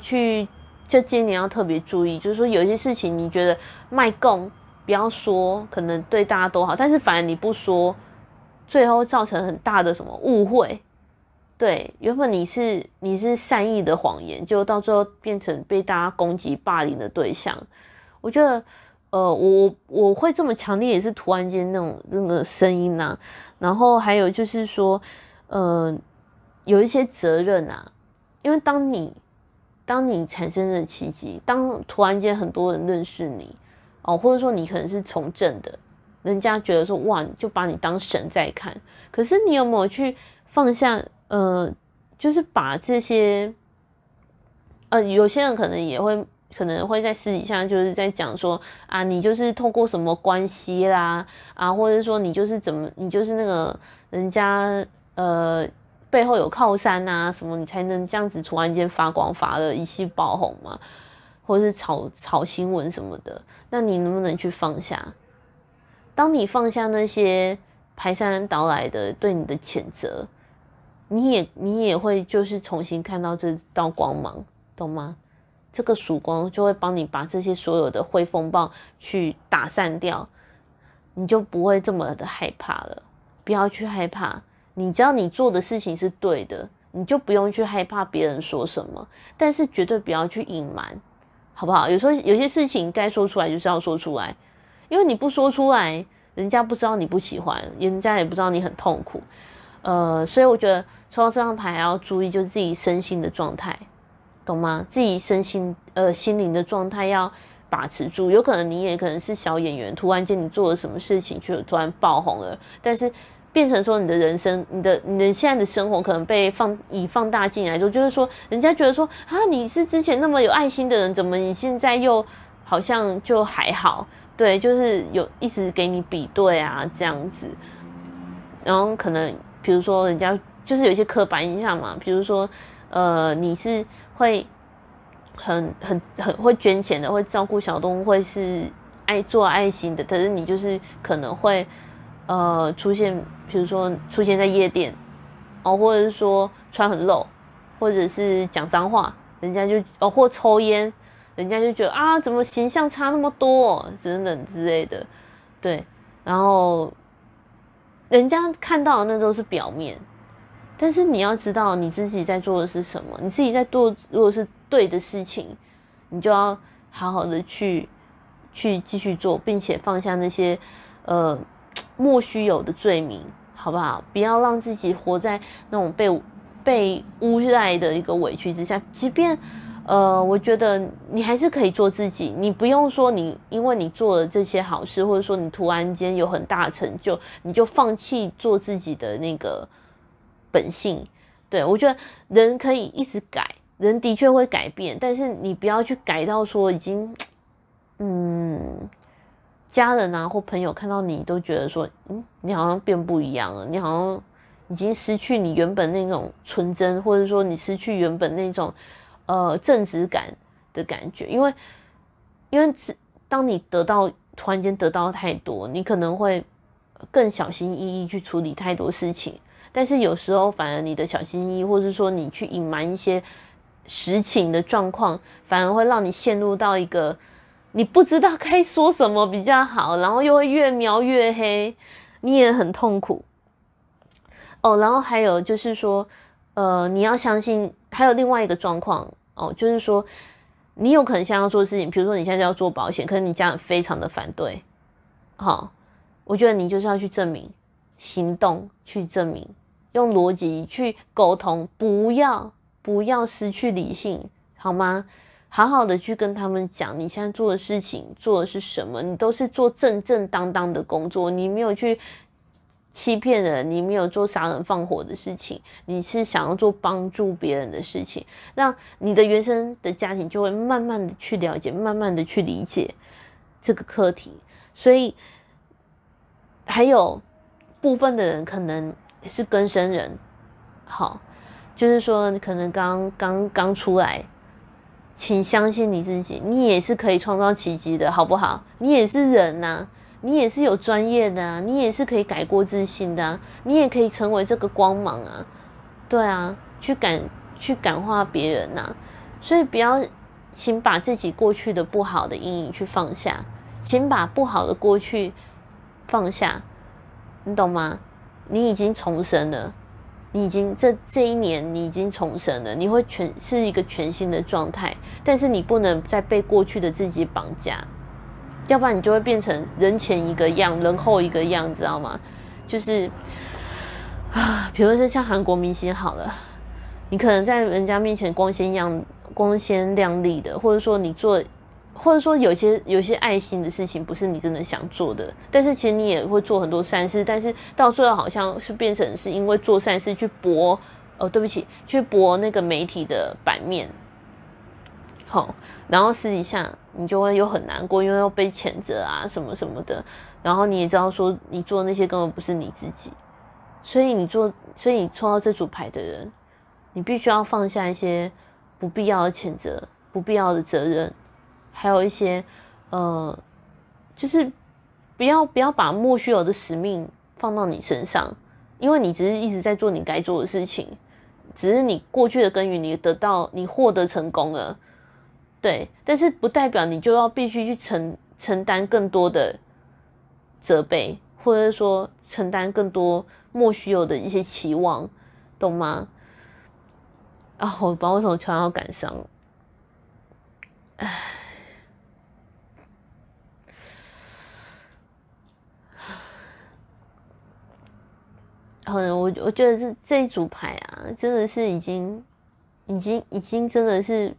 这今年要特别注意，就是说有些事情你觉得卖供不要说，可能对大家都好，但是反而你不说，最后造成很大的什么误会。对，原本你是善意的谎言，结果到最后变成被大家攻击霸凌的对象。我觉得，我会这么强烈也是突然间那个声音啊，然后还有就是说，有一些责任啊，因为当你产生了奇迹，当突然间很多人认识你，哦，或者说你可能是从政的，人家觉得说哇，就把你当神在看。可是你有没有去放下？就是把这些，有些人可能也会，可能会在私底下就是在讲说啊，你就是透过什么关系啦，啊，或者说你就是那个人家背后有靠山啊什么，你才能这样子突然间发光发热一夕爆红嘛，或者是炒新闻什么的。那你能不能去放下？当你放下那些排山倒来的对你的谴责，你也会就是重新看到这道光芒，懂吗？这个曙光就会帮你把这些所有的灰风暴去打散掉，你就不会这么的害怕了。不要去害怕，你只要你做的事情是对的，你就不用去害怕别人说什么，但是绝对不要去隐瞒，好不好？有时候有些事情该说出来就是要说出来，因为你不说出来，人家不知道你不喜欢，人家也不知道你很痛苦。所以我觉得抽到这张牌还要注意，就是自己身心的状态，懂吗？自己身心心灵的状态要把持住。有可能你也可能是小演员，突然间你做了什么事情却突然爆红了，但是变成说你的人生，你的现在的生活可能被放大镜来说，就是说人家觉得说啊，你是之前那么有爱心的人，怎么你现在又好像就还好？对，就是有一直给你比对啊这样子，然后可能比如说人家就是有一些刻板印象嘛，比如说你是会很会捐钱的，会照顾小动物，会是做爱心的，可是你就是可能会出现，比如说出现在夜店哦，或者是说穿很露，或者是讲脏话，人家就哦或抽烟，人家就觉得啊怎么形象差那么多哦，等等之类的，对，然后人家看到的那都是表面。但是你要知道你自己在做的是什么，你自己在做如果是对的事情，你就要好好的去继续做，并且放下那些莫须有的罪名，好不好？不要让自己活在那种被诬赖的一个委屈之下。即便我觉得你还是可以做自己，你不用说你因为你做了这些好事，或者说你突然间有很大的成就，你就放弃做自己的那个本性。对，我觉得人可以一直改，人的确会改变，但是你不要去改到说已经家人啊或朋友看到你都觉得说你好像变不一样了，你好像已经失去你原本那种纯真，或者说你失去原本那种正直感的感觉。因为当你突然间得到太多，你可能会更小心翼翼去处理太多事情，但是有时候反而你的小心翼翼，或是说你去隐瞒一些实情的状况，反而会让你陷入到一个你不知道该说什么比较好，然后又会越描越黑，你也很痛苦哦。然后还有就是说你要相信还有另外一个状况哦，就是说你有可能现在要做的事情，比如说你现在要做保险，可是你家人非常的反对，好，我觉得你就是要去证明，行动去证明，用逻辑去沟通，不要失去理性，好吗？好好的去跟他们讲你现在做的事情做的是什么，你都是做正当的工作，你没有去欺骗人，你没有做杀人放火的事情，你是想要做帮助别人的事情，让你的原生的家庭就会慢慢的去了解，慢慢的去理解这个课题。所以还有部分的人可能是更生人，好，就是说你可能刚出来，请相信你自己，你也是可以创造奇迹的，好不好？你也是人啊，你也是有专业的啊，你也是可以改过自新的啊，你也可以成为这个光芒啊，对啊，去感化别人啊。所以不要，请把自己过去的不好的阴影去放下，请把不好的过去放下，你懂吗？你已经重生了，你已经这一年你已经重生了，你会是一个全新的状态，但是你不能再被过去的自己绑架，要不然你就会变成人前一个样，人后一个样，知道吗？就是啊，比如说像韩国明星好了，你可能在人家面前光鲜亮丽的，或者说你做，或者说有些爱心的事情不是你真的想做的，但是其实你也会做很多善事，但是到最后好像是变成是因为做善事去博去博那个媒体的版面，好，然后私底下你就会又很难过，因为又被谴责啊什么什么的，然后你也知道说你做那些根本不是你自己，所以你抽到这组牌的人，你必须要放下一些不必要的谴责、不必要的责任，还有一些就是不要把莫须有的使命放到你身上，因为你只是一直在做你该做的事情，只是你过去的耕耘你获得成功了，对，但是不代表你就要必须去承担更多的责备，或者说承担更多莫须有的一些期望，懂吗？啊，我不知道为什么突然要感伤，唉。我觉得这一组牌啊，真的是已经真的是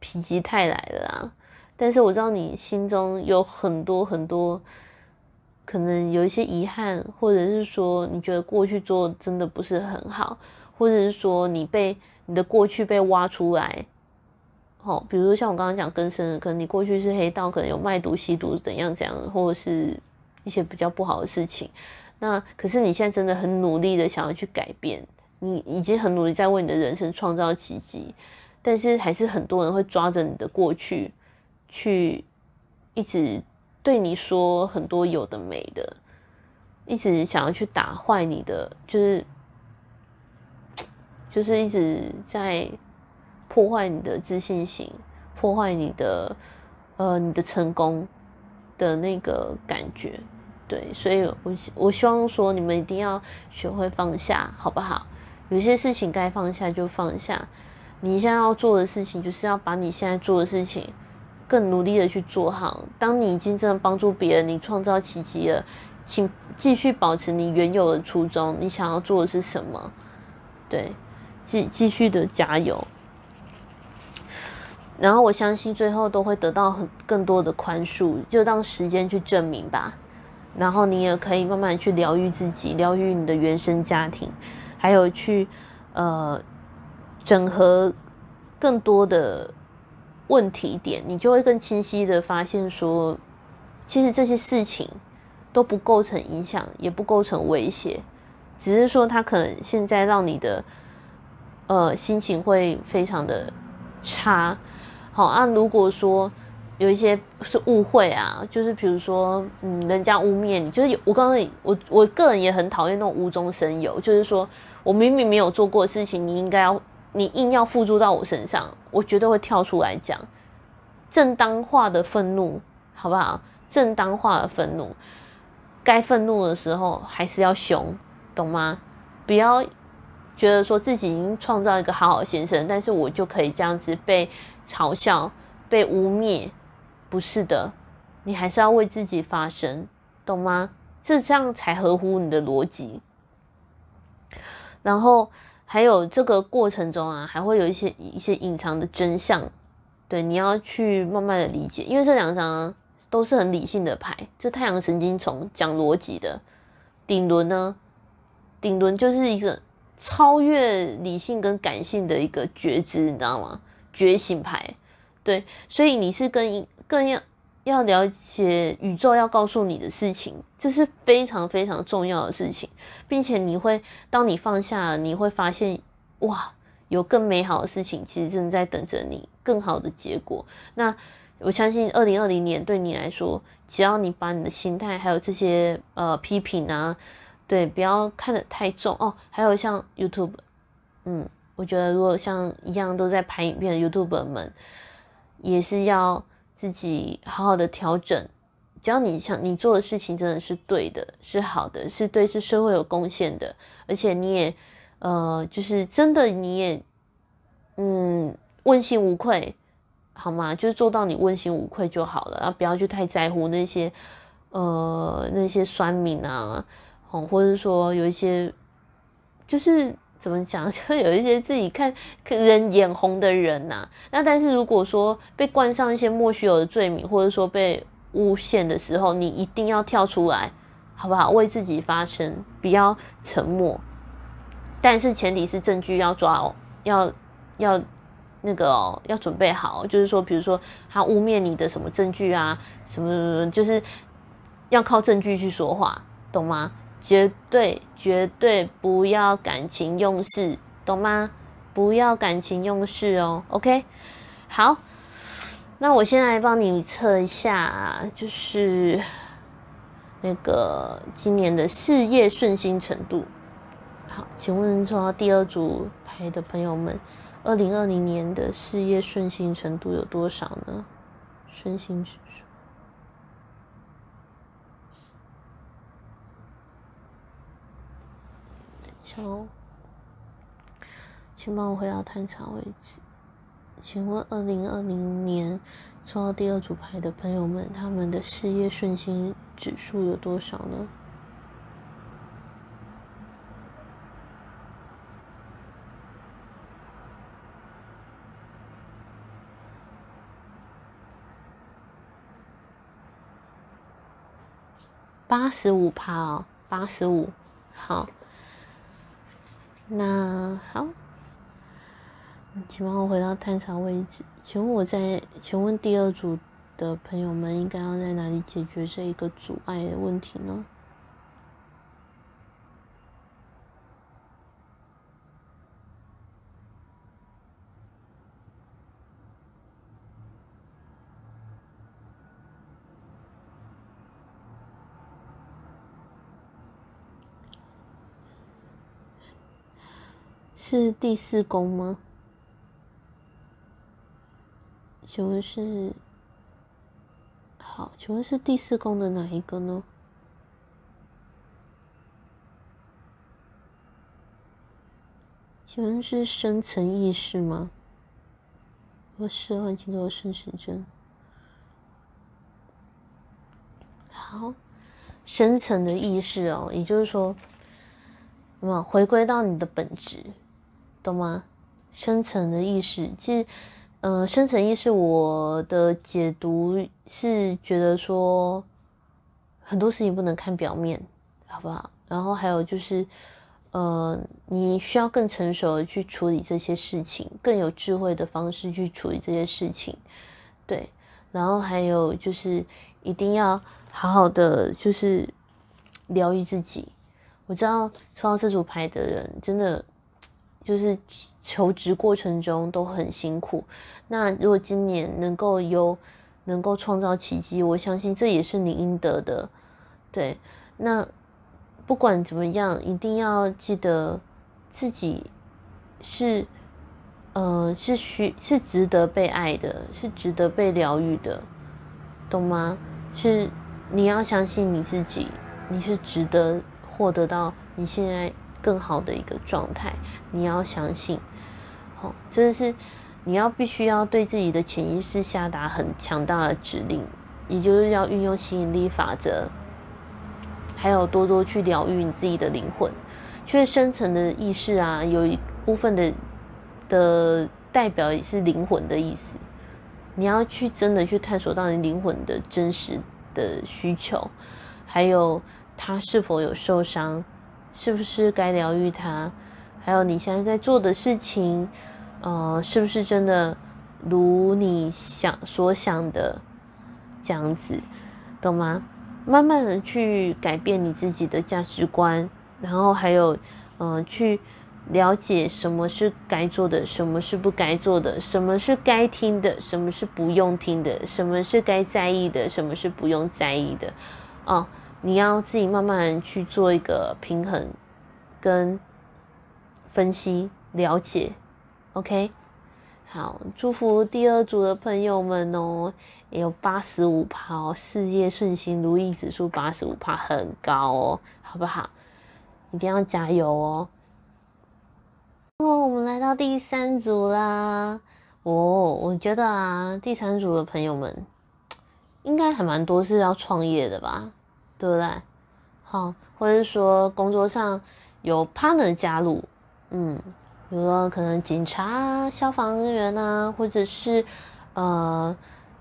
否极泰来了啊！但是我知道你心中有很多很多，可能有一些遗憾，或者是说你觉得过去做真的不是很好，或者是说你的过去被挖出来，比如说像我刚刚讲更深的，可能你过去是黑道，可能有卖毒、吸毒怎样，或者是一些比较不好的事情。那可是你现在真的很努力的想要去改变，你已经很努力在为你的人生创造奇迹，但是还是很多人会抓着你的过去，去一直对你说很多有的没的，一直想要去打坏你的，就是一直在破坏你的自信心，破坏你的成功的那个感觉。对，所以我希望说你们一定要学会放下，好不好？有些事情该放下就放下。你现在要做的事情，就是要把你现在做的事情更努力的去做好。当你已经真的帮助别人，你创造奇迹了，请继续保持你原有的初衷，你想要做的是什么？对，继续的加油。然后我相信最后都会得到更多的宽恕，就让时间去证明吧。然后你也可以慢慢去疗愈自己，疗愈你的原生家庭，还有去整合更多的问题点，你就会更清晰的发现说，其实这些事情都不构成影响，也不构成威胁，只是说它可能现在让你的心情会非常的差。好，那如果说有一些是误会啊，就是比如说，人家污蔑你，就是我个人也很讨厌那种无中生有，就是说我明明没有做过的事情，你硬要付诸到我身上，我绝对会跳出来讲，正当化的愤怒，好不好？正当化的愤怒，该愤怒的时候还是要凶，懂吗？不要觉得说自己已经创造一个好先生，但是我就可以这样子被嘲笑、被污蔑。不是的，你还是要为自己发声，懂吗？这样才合乎你的逻辑。然后还有这个过程中啊，还会有一些隐藏的真相，对，你要去慢慢的理解，因为这两张啊都是很理性的牌，这太阳神经丛讲逻辑的，顶轮呢，顶轮就是一个超越理性跟感性的一个觉知，你知道吗？觉醒牌，对，所以你是更要了解宇宙要告诉你的事情，这是非常非常重要的事情，并且当你放下了，你会发现，哇，有更美好的事情其实正在等着你，更好的结果。那我相信2020年对你来说，只要你把你的心态还有这些批评啊，对，不要看得太重哦。还有像 YouTube， 我觉得如果像一样都在拍影片的 YouTuber 们，也是要自己好好的调整，只要你做的事情真的是对的，是好的，是对是社会有贡献的，而且你也就是真的你也问心无愧，好吗？就是做到你问心无愧就好了，不要去太在乎那些酸民啊，或者说有一些就是怎么讲，就有一些自己看人眼红的人啊，那但是如果说被冠上一些莫须有的罪名，或者说被诬陷的时候，你一定要跳出来，好不好？为自己发声，不要沉默。但是前提是证据要抓哦，要那个哦，要准备好哦，就是说，比如说他污蔑你的什么证据啊，什么，就是要靠证据去说话，懂吗？绝对不要感情用事，懂吗？不要感情用事哦 ，OK？ 好，那我先来帮你测一下、就是那个今年的事业顺心程度。好，请问抽到第二组牌的朋友们， 2020年的事业顺心程度有多少呢？顺心指数。 好，请帮我回到探查位置。请问2020年抽到第二组牌的朋友们，他们的事业顺心指数有多少呢？85%哦，85%，好。 那好，请帮我回到探查位置。请问请问第二组的朋友们应该要在哪里解决这一个阻碍的问题呢？是第四宫吗？请问是好？请问是第四宫的哪一个呢？请问是深层意识吗？我是哦，请给我顺时针。好，深层的意识哦，也就是说，有没有回归到你的本质？ 懂吗？深层的意识，其实，深层意识，我的解读是觉得说，很多事情不能看表面，好不好？然后还有就是，你需要更成熟的去处理这些事情，更有智慧的方式去处理这些事情，对。然后还有就是，一定要好好的就是疗愈自己。我知道抽到这组牌的人真的。 就是求职过程中都很辛苦，那如果今年能够创造奇迹，我相信这也是你应得的。对，那不管怎么样，一定要记得自己是值得被爱的，是值得被疗愈的，懂吗？是你要相信你自己，你是值得获得到你现在。 更好的一个状态，你要相信，好、这是你必须要对自己的潜意识下达很强大的指令，也就是要运用吸引力法则，还有多多去疗愈你自己的灵魂。因为深层的意识啊，有一部分的代表也是灵魂的意思，你要去真的去探索到你灵魂的真实的需求，还有它是否有受伤。 是不是该疗愈它？还有你现在在做的事情，是不是真的如你所想的这样子，懂吗？慢慢的去改变你自己的价值观，然后还有，去了解什么是该做的，什么是不该做的，什么是该听的，什么是不用听的，什么是该在意的，什么是不用在意的，哦。 你要自己慢慢去做一个平衡，跟分析了解 ，OK？ 好，祝福第二组的朋友们哦，也有85%哦，事业顺心如意指数85%很高哦，好不好？一定要加油哦！哦，我们来到第三组啦，我觉得啊，第三组的朋友们应该还蛮多是要创业的吧？ 对不对？好，或者是说工作上有 partner 加入，比如说可能警察、消防员啊，或者是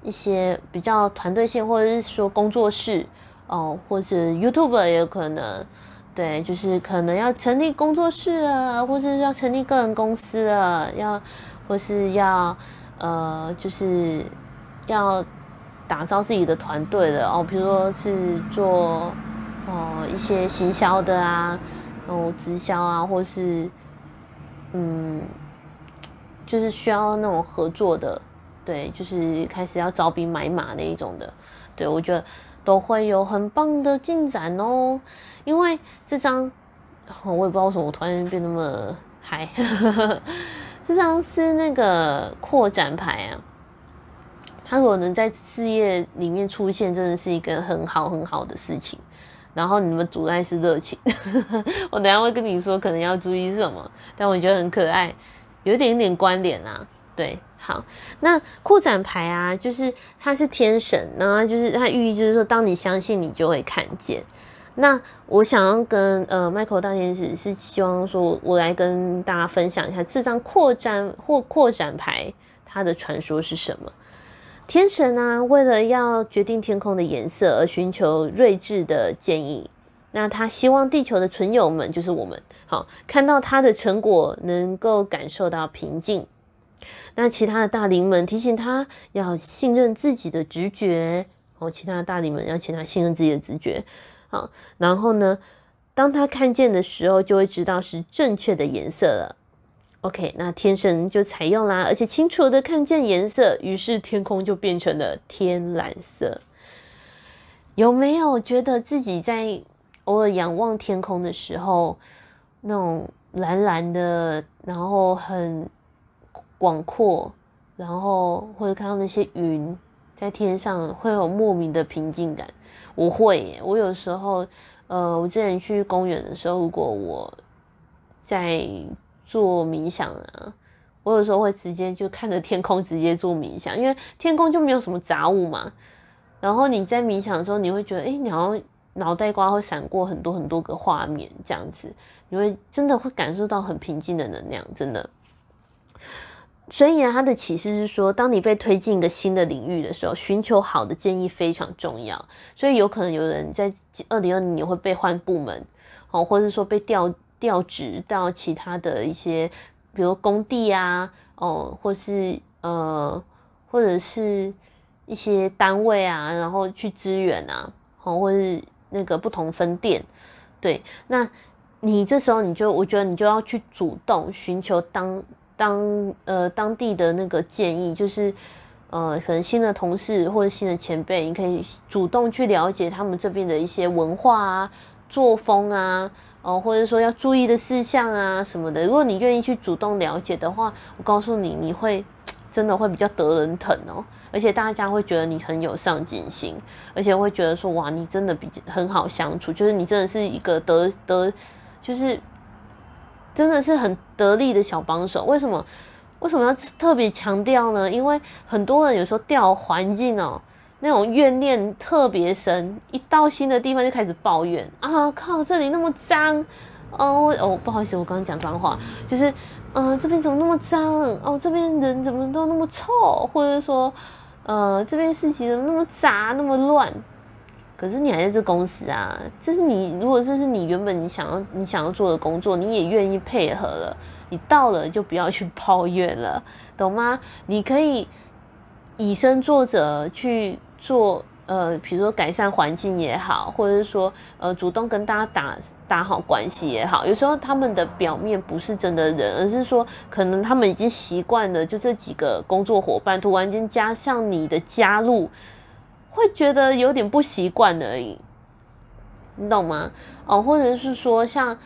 一些比较团队性，或者是说工作室哦，或者 YouTuber 也有可能，对，就是可能要成立工作室啊，或者是要成立个人公司啊，或是要打造自己的团队的哦，比如说是做一些行销的啊，直销啊，或是就是需要那种合作的，对，就是开始要招兵买马那一种的，对，我觉得都会有很棒的进展哦。因为这张，我也不知道为什么我突然变那么嗨，这张是那个扩展牌啊。他如果能在事业里面出现，真的是一个很好很好的事情。然后你们阻碍是热情，我等一下会跟你说可能要注意什么，但我觉得很可爱，有一点点关联啊。对，好，那扩展牌啊，就是它是天神，然后就是它寓意就是说，当你相信，你就会看见。那我想要跟Michael 大天使是希望说，我来跟大家分享一下这张扩展牌它的传说是什么。天神啊，为了要决定天空的颜色而寻求睿智的建议。那他希望地球的存友们，就是我们，好看到他的成果，能够感受到平静。那其他的大灵们提醒他要信任自己的直觉，其他的大灵们要请他信任自己的直觉。好，然后呢，当他看见的时候，就会知道是正确的颜色了。OK， 那天神就采用啦，而且清楚的看见颜色，于是天空就变成了天蓝色。有没有觉得自己在偶尔仰望天空的时候，那种蓝蓝的，然后很广阔，然后或者看到那些云在天上，会有莫名的平静感？我会耶，我有时候，我之前去公园的时候，如果我在做冥想啊，我有时候会直接就看着天空直接做冥想，因为天空就没有什么杂物嘛。然后你在冥想的时候，你会觉得，你好像脑袋瓜会闪过很多很多个画面，这样子，你会真的会感受到很平静的能量，真的。所以呢，它的启示是说，当你被推进一个新的领域的时候，寻求好的建议非常重要。所以有可能有人在2020年会被换部门，或者是说被调职到其他的一些，比如工地啊，或者是一些单位啊，然后去支援啊，或是那个不同分店，对，那你这时候我觉得你就要去主动寻求当地的那个建议，就是可能新的同事或者新的前辈，你可以主动去了解他们这边的一些文化啊、作风啊。或者说要注意的事项啊什么的，如果你愿意去主动了解的话，我告诉你，你会真的会比较得人疼哦，而且大家会觉得你很有上进心，而且会觉得说哇，你真的很好相处，就是你真的是一个就是真的是很得力的小帮手。为什么要特别强调呢？因为很多人有时候掉环境哦。那种怨念特别深，一到新的地方就开始抱怨啊！靠，这里那么脏，不好意思，我刚刚讲脏话，就是，这边怎么那么脏？哦，这边人怎么都那么臭？或者说，这边事情怎么那么杂、那么乱？可是你还在这公司啊，如果这是你原本你想要做的工作，你也愿意配合了，你到了就不要去抱怨了，懂吗？你可以以身作则去做，比如说改善环境也好，或者是说，主动跟大家打好关系也好。有时候他们的表面不是真的人，而是说，可能他们已经习惯了，就这几个工作伙伴，突然间加上你的加入，会觉得有点不习惯而已，你懂吗？或者是说像。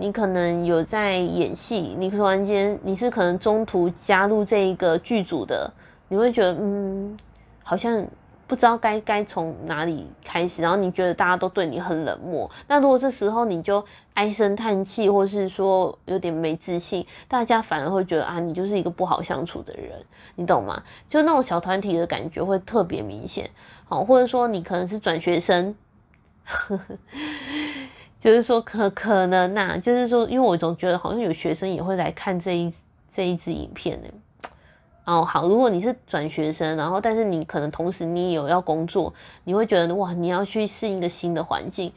你可能有在演戏，你突然间你是可能中途加入这一个剧组的，你会觉得好像不知道该从哪里开始，然后你觉得大家都对你很冷漠。那如果这时候你就唉声叹气，或是说有点没自信，大家反而会觉得啊，你就是一个不好相处的人，你懂吗？就那种小团体的感觉会特别明显。好，或者说你可能是转学生。就是说可能啊，就是说，因为我总觉得好像有学生也会来看这一支影片呢。好，如果你是转学生，然后但是你可能同时你也有要工作，你会觉得哇，你要去适应一个新的环境，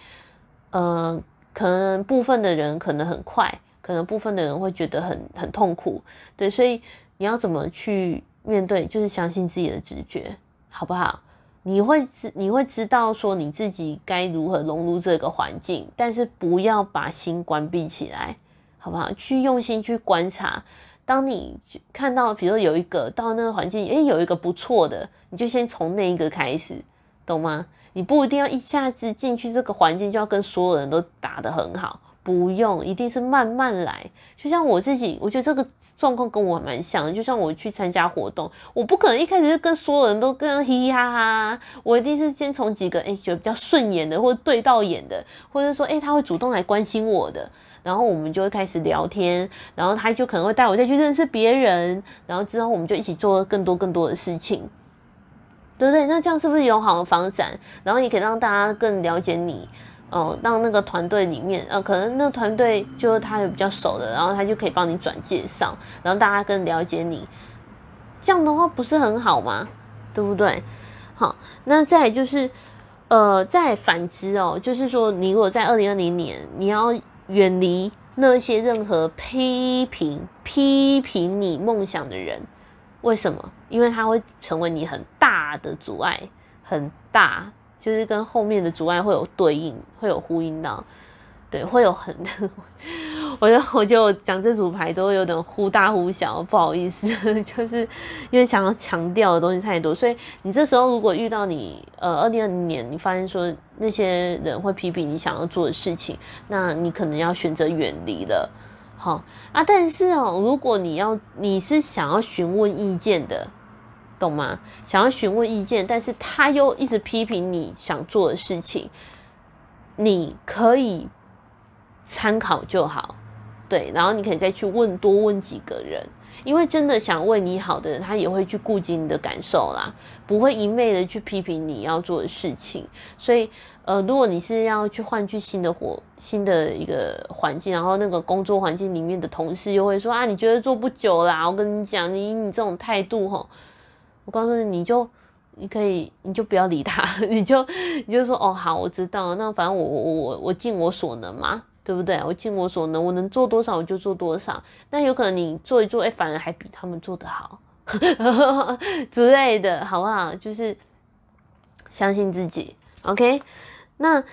可能部分的人可能很快，可能部分的人会觉得很痛苦，对，所以你要怎么去面对，就是相信自己的直觉，好不好？你会知道说你自己该如何融入这个环境，但是不要把心关闭起来，好不好？去用心去观察。当你看到，比如说有一个到那个环境，诶，有一个不错的，你就先从那一个开始，懂吗？你不一定要一下子进去这个环境就要跟所有人都打得很好，不用，一定是慢慢来。就像我自己，我觉得这个状况跟我蛮像的。就像我去参加活动，我不可能一开始就跟所有人都跟嘻嘻哈哈，我一定是先从几个觉得比较顺眼的，或者对到眼的，或者说他会主动来关心我的。然后我们就会开始聊天，然后他就可能会带我再去认识别人，然后之后我们就一起做更多的事情，对不对？那这样是不是有好的发展？然后也可以让大家更了解你，让那个团队里面，可能那个团队就是他有比较熟的，然后他就可以帮你转介绍，然后大家更了解你，这样的话不是很好吗？对不对？好，那再来就是，再反之哦，就是说你如果在2020年你要远离那些任何批评你梦想的人，为什么？因为他会成为你很大的阻碍，很大，就是跟后面的阻碍会有对应，会有呼应到，对，会有很，我就讲这组牌都有点忽大忽小，不好意思，就是因为想要强调的东西太多，所以你这时候如果遇到你2020年你发现说那些人会批评你想要做的事情，那你可能要选择远离了。好啊，但是如果你是想要询问意见的，懂吗？想要询问意见，但是他又一直批评你想做的事情，你可以参考就好，对，然后你可以再去多问几个人，因为真的想为你好的人，他也会去顾及你的感受啦，不会一昧的去批评你要做的事情。所以，如果你是要去换去新的一个环境，然后那个工作环境里面的同事又会说啊，你觉得做不久啦，我跟你讲，你这种态度吼，我告诉你，你就不要理他，你就说哦好，我知道，那反正我尽我所能嘛。对不对？我尽我所能，我能做多少我就做多少。那有可能你做一做，反而还比他们做得好之类的，好不好？就是相信自己 ，OK？ 那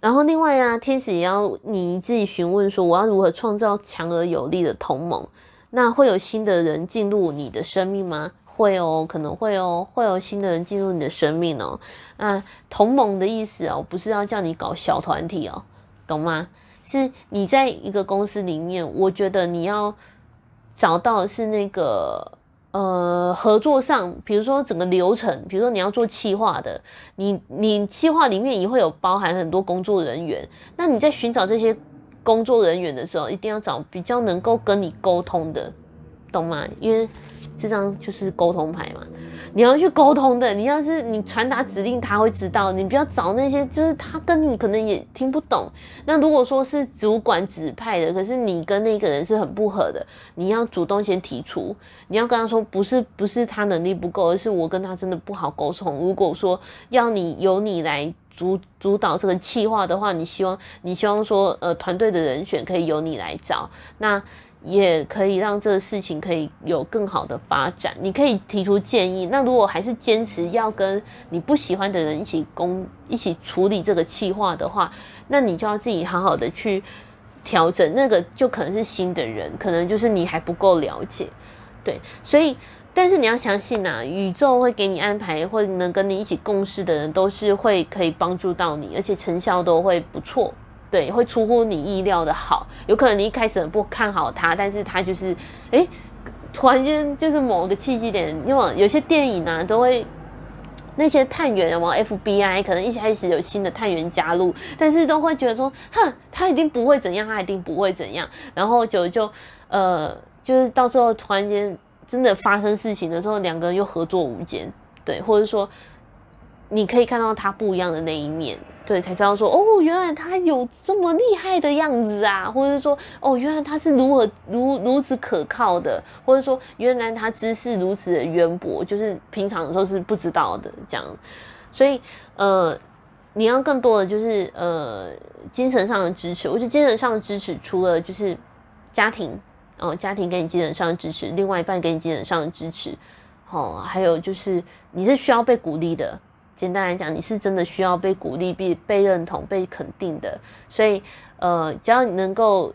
然后另外啊，天使也要你自己询问说，我要如何创造强而有力的同盟？那会有新的人进入你的生命吗？会哦，可能会哦，会有新的人进入你的生命哦。啊，同盟的意思哦，不是要叫你搞小团体哦，懂吗？是你在一个公司里面，我觉得你要找到的是那个合作上，比如说整个流程，比如说你要做企划的，你企划里面也会有包含很多工作人员，那你在寻找这些工作人员的时候，一定要找比较能够跟你沟通的，懂吗？因为这张就是沟通牌嘛，你要去沟通的，你要是你传达指令他会知道，你不要找那些就是他跟你可能也听不懂。那如果说是主管指派的，可是你跟那个人是很不合的，你要主动先提出，你要跟他说不是他能力不够，而是我跟他真的不好沟通。如果说要由你来主导这个企划的话，你希望说团队的人选可以由你来找，那也可以让这个事情可以有更好的发展，你可以提出建议。那如果还是坚持要跟你不喜欢的人一起处理这个企划的话，那你就要自己好好的去调整，那个就可能是新的人，可能就是你还不够了解，对。所以但是你要相信啊，宇宙会给你安排，或者能跟你一起共事的人都是会可以帮助到你，而且成效都会不错，对，会出乎你意料的好。有可能你一开始很不看好他，但是他就是突然间就是某个契机点。因为有些电影啊都会那些探员，有没有 FBI 可能一开始有新的探员加入，但是都会觉得说哼，他一定不会怎样，他一定不会怎样，然后就是到最后突然间真的发生事情的时候，两个人又合作无间，对，或者说你可以看到他不一样的那一面，对，才知道说哦，原来他有这么厉害的样子啊，或者说哦，原来他是如此可靠的，或者说原来他知识如此的渊博，就是平常的时候是不知道的这样。所以你要更多的就是精神上的支持。我觉得精神上的支持除了就是家庭给你精神上的支持，另外一半给你精神上的支持，还有就是你是需要被鼓励的。简单来讲，你是真的需要被鼓励、被认同、被肯定的。所以，只要你能够，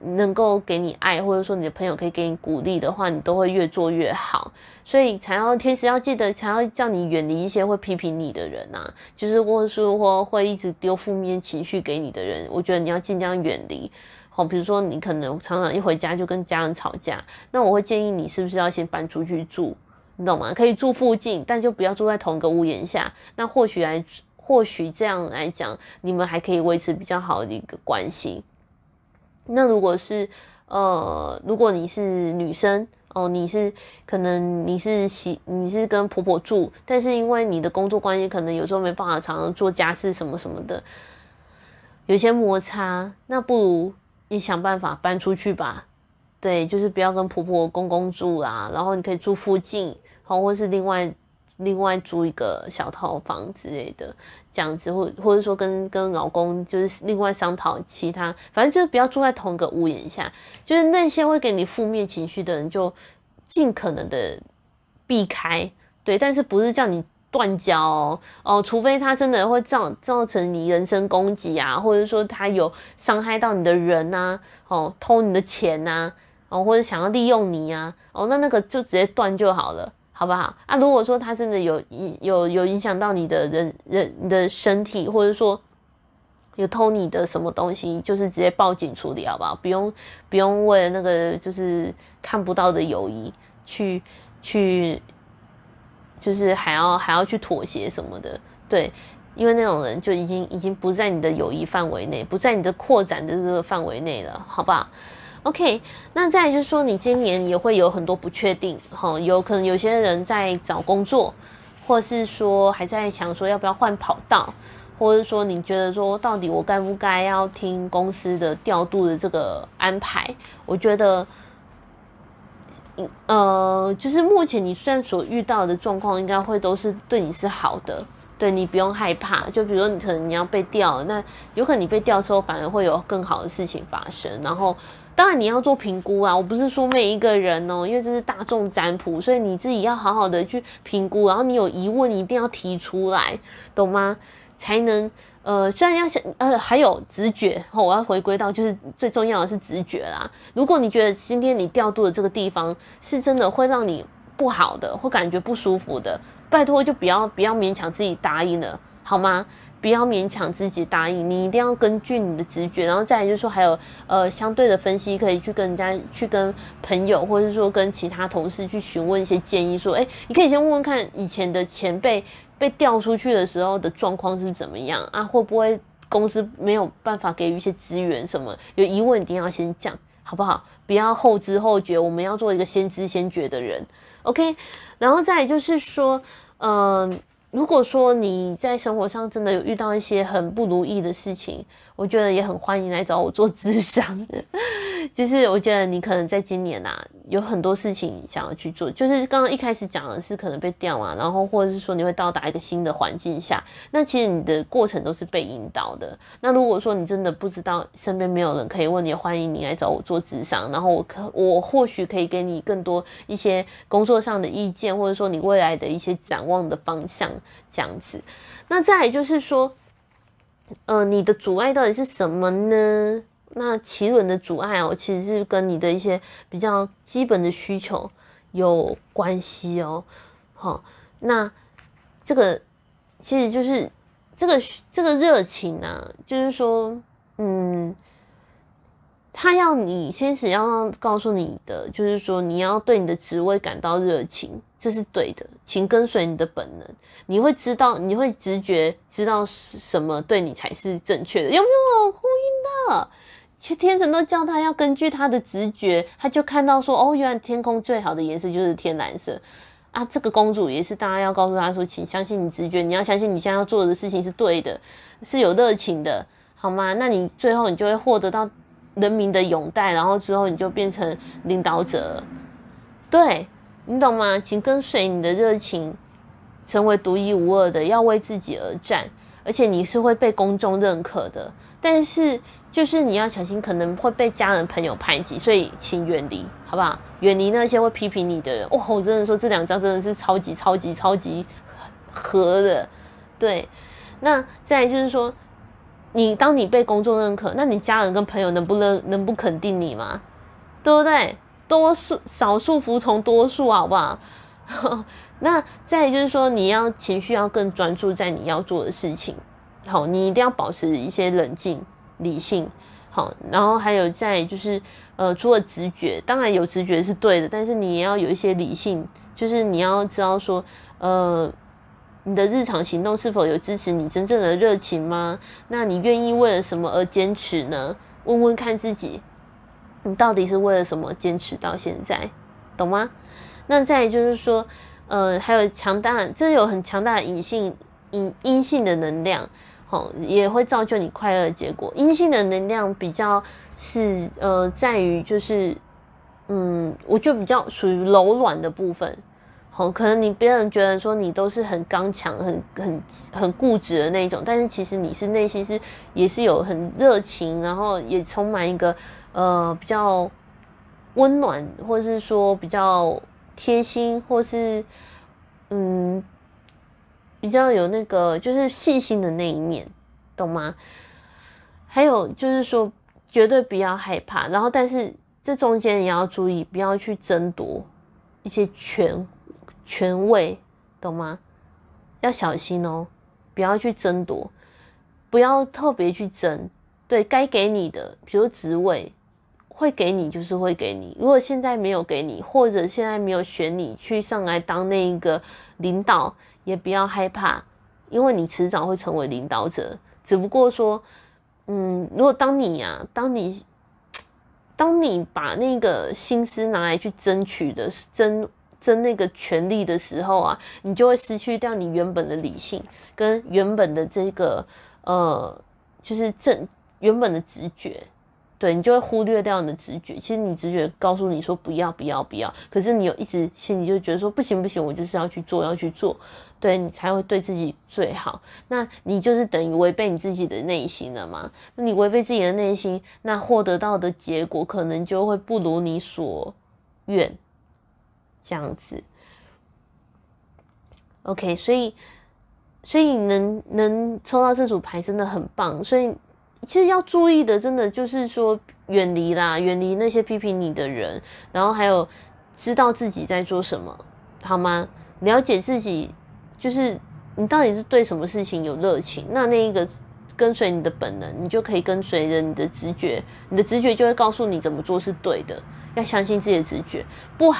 能够给你爱，或者说你的朋友可以给你鼓励的话，你都会越做越好。所以才要天使要记得，才要叫你远离一些会批评你的人啊，就是或是或会一直丢负面情绪给你的人，我觉得你要尽量远离。好，比如说你可能常常一回家就跟家人吵架，那我会建议你是不是要先搬出去住，你懂吗？可以住附近，但就不要住在同一个屋檐下。那或许这样来讲，你们还可以维持比较好的一个关系。那如果是如果你是女生哦，你是跟婆婆住，但是因为你的工作关系，可能有时候没办法常常做家事什么什么的，有些摩擦，那不如你想办法搬出去吧。对，就是不要跟婆婆公公住啊，然后你可以住附近，好，或是另外租一个小套房之类的，这样子，或者说跟老公就是另外商讨其他，反正就是不要住在同一个屋檐下。就是那些会给你负面情绪的人，就尽可能的避开。对，但是不是叫你断交哦，除非他真的会造成你人身攻击啊，或者说他有伤害到你的人啊，哦，偷你的钱啊，哦，或者想要利用你啊，哦，那个就直接断就好了。好不好啊？如果说他真的有影响到你的你的身体，或者说有偷你的什么东西，就是直接报警处理，好不好？不用为了那个就是看不到的友谊去，就是还要去妥协什么的，对，因为那种人就已经不在你的友谊范围内，不在你的扩展的这个范围内了，好不好？OK， 那再来就是说，你今年也会有很多不确定，哈，有可能有些人在找工作，或是说还在想说要不要换跑道，或者说你觉得说到底我该不该要听公司的调度的这个安排？我觉得，就是目前你虽然所遇到的状况，应该会都是对你是好的。对，你不用害怕，就比如说你可能你要被调，那有可能你被调之后反而会有更好的事情发生。然后当然你要做评估啊，我不是说每一个人哦，因为这是大众占卜，所以你自己要好好的去评估，然后你有疑问你一定要提出来，懂吗？才能虽然要想还有直觉哦，我要回归到就是最重要的是直觉啦。如果你觉得今天你调度的这个地方是真的会让你不好的，会感觉不舒服的，拜托，就不要勉强自己答应了，好吗？不要勉强自己答应，你一定要根据你的直觉。然后再来就是说，还有相对的分析，可以去跟人家、去跟朋友，或者说跟其他同事去询问一些建议，说，你可以先问问看以前的前辈被调出去的时候的状况是怎么样啊？会不会公司没有办法给予一些资源什么？有疑问一定要先讲，好不好？不要后知后觉，我们要做一个先知先觉的人。OK， 然后再来就是说，如果说你在生活上真的有遇到一些很不如意的事情，我觉得也很欢迎来找我做咨商。就是我觉得你可能在今年啊，有很多事情想要去做，就是刚刚一开始讲的是可能被调嘛，然后或者是说你会到达一个新的环境下，那其实你的过程都是被引导的。那如果说你真的不知道，身边没有人可以问你，也欢迎你来找我做咨商，然后我或许可以给你更多一些工作上的意见，或者说你未来的一些展望的方向。这样子，那再来就是说，你的阻碍到底是什么呢？那奇轮的阻碍哦，其实是跟你的一些比较基本的需求有关系哦。好，那这个其实就是这个热情啊，就是说，他要你先是要告诉你的，就是说你要对你的职位感到热情，这是对的，请跟随你的本能，你会知道，你会直觉知道什么对你才是正确的，有没有呼应到？其实天神都叫他要根据他的直觉，他就看到说，哦，原来天空最好的颜色就是天蓝色啊！这个公主也是，大家要告诉他说，请相信你直觉，你要相信你现在要做的事情是对的，是有热情的，好吗？那你最后你就会获得到人民的拥戴，然后之后你就变成领导者了，对，你懂吗？请跟随你的热情，成为独一无二的，要为自己而战，而且你是会被公众认可的。但是就是你要小心，可能会被家人朋友排挤，所以请远离，好不好？远离那些会批评你的人。哇，我真的说这两张真的是超级超级超级合的。对，那再来就是说，你当你被公众认可，那你家人跟朋友能不肯定你吗？对不对？少数服从多数，好不好？那再来就是说，你要情绪要更专注在你要做的事情。好，你一定要保持一些冷静、理性。好，然后还有再来就是除了直觉，当然有直觉是对的，但是你也要有一些理性，就是你要知道说，你的日常行动是否有支持你真正的热情吗？那你愿意为了什么而坚持呢？问问看自己，你到底是为了什么坚持到现在，懂吗？那再来就是说，还有这有很强大的阴性的能量，好，也会造就你快乐的结果。阴性的能量比较是在于就是我觉得比较属于柔软的部分。好，可能别人觉得说你都是很刚强、很固执的那一种，但是其实你是内心也是有很热情，然后也充满一个比较温暖，或是说比较贴心，或是比较有那个就是细心的那一面，懂吗？还有就是说，绝对不要害怕，然后但是这中间也要注意，不要去争夺一些权位，懂吗？要小心哦，不要去争夺，不要特别去争。对，该给你的，比如职位会给你，就是会给你。如果现在没有给你，或者现在没有选你去上来当那一个领导，也不要害怕，因为你迟早会成为领导者。只不过说，如果当你把那个心思拿来去争那个权力的时候啊，你就会失去掉你原本的理性跟原本的这个就是原本的直觉，对，你就会忽略掉你的直觉。其实你直觉告诉你说不要不要不要，可是你有一直心里就觉得说不行不行，我就是要去做，对，你才会对自己最好。那你就是等于违背你自己的内心了嘛？那你违背自己的内心，那获得到的结果可能就会不如你所愿。这样子 ，OK， 所以能抽到这组牌真的很棒。所以其实要注意的，真的就是说远离那些批评你的人，然后还有知道自己在做什么，好吗？了解自己，就是你到底是对什么事情有热情，那一个跟随你的本能，你就可以跟随着你的直觉，你的直觉就会告诉你怎么做是对的。要相信自己的直觉，不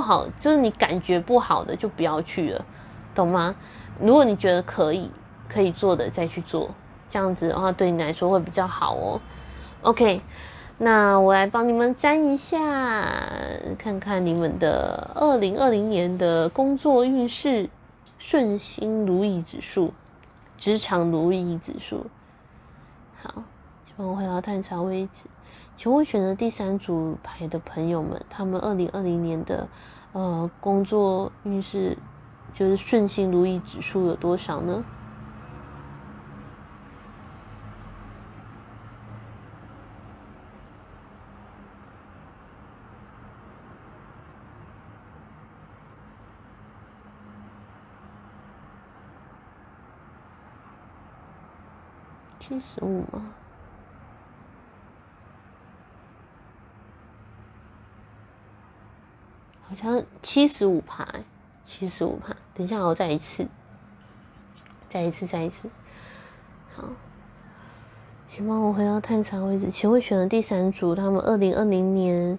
好就是你感觉不好的就不要去了，懂吗？如果你觉得可以做的再去做，这样子的话对你来说会比较好哦。OK， 那我来帮你们占一下，看看你们的2020年的工作运势、顺心如意指数、职场如意指数。好，希望我回到探查位置。请问选择第三组牌的朋友们，他们2020年的工作运势就是顺心如意指数有多少呢？75吗？好像75%，等一下，我再一次。好，请帮我回到探查位置。请问选了第三组，他们2020年，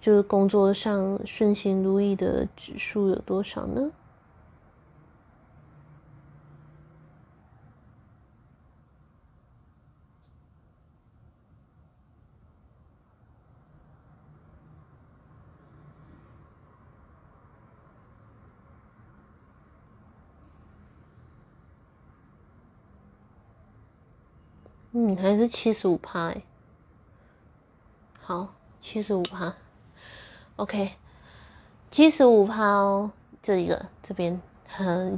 就是工作上顺心如意的指数有多少呢？还是75%。好，75%。OK， 75%哦，这边，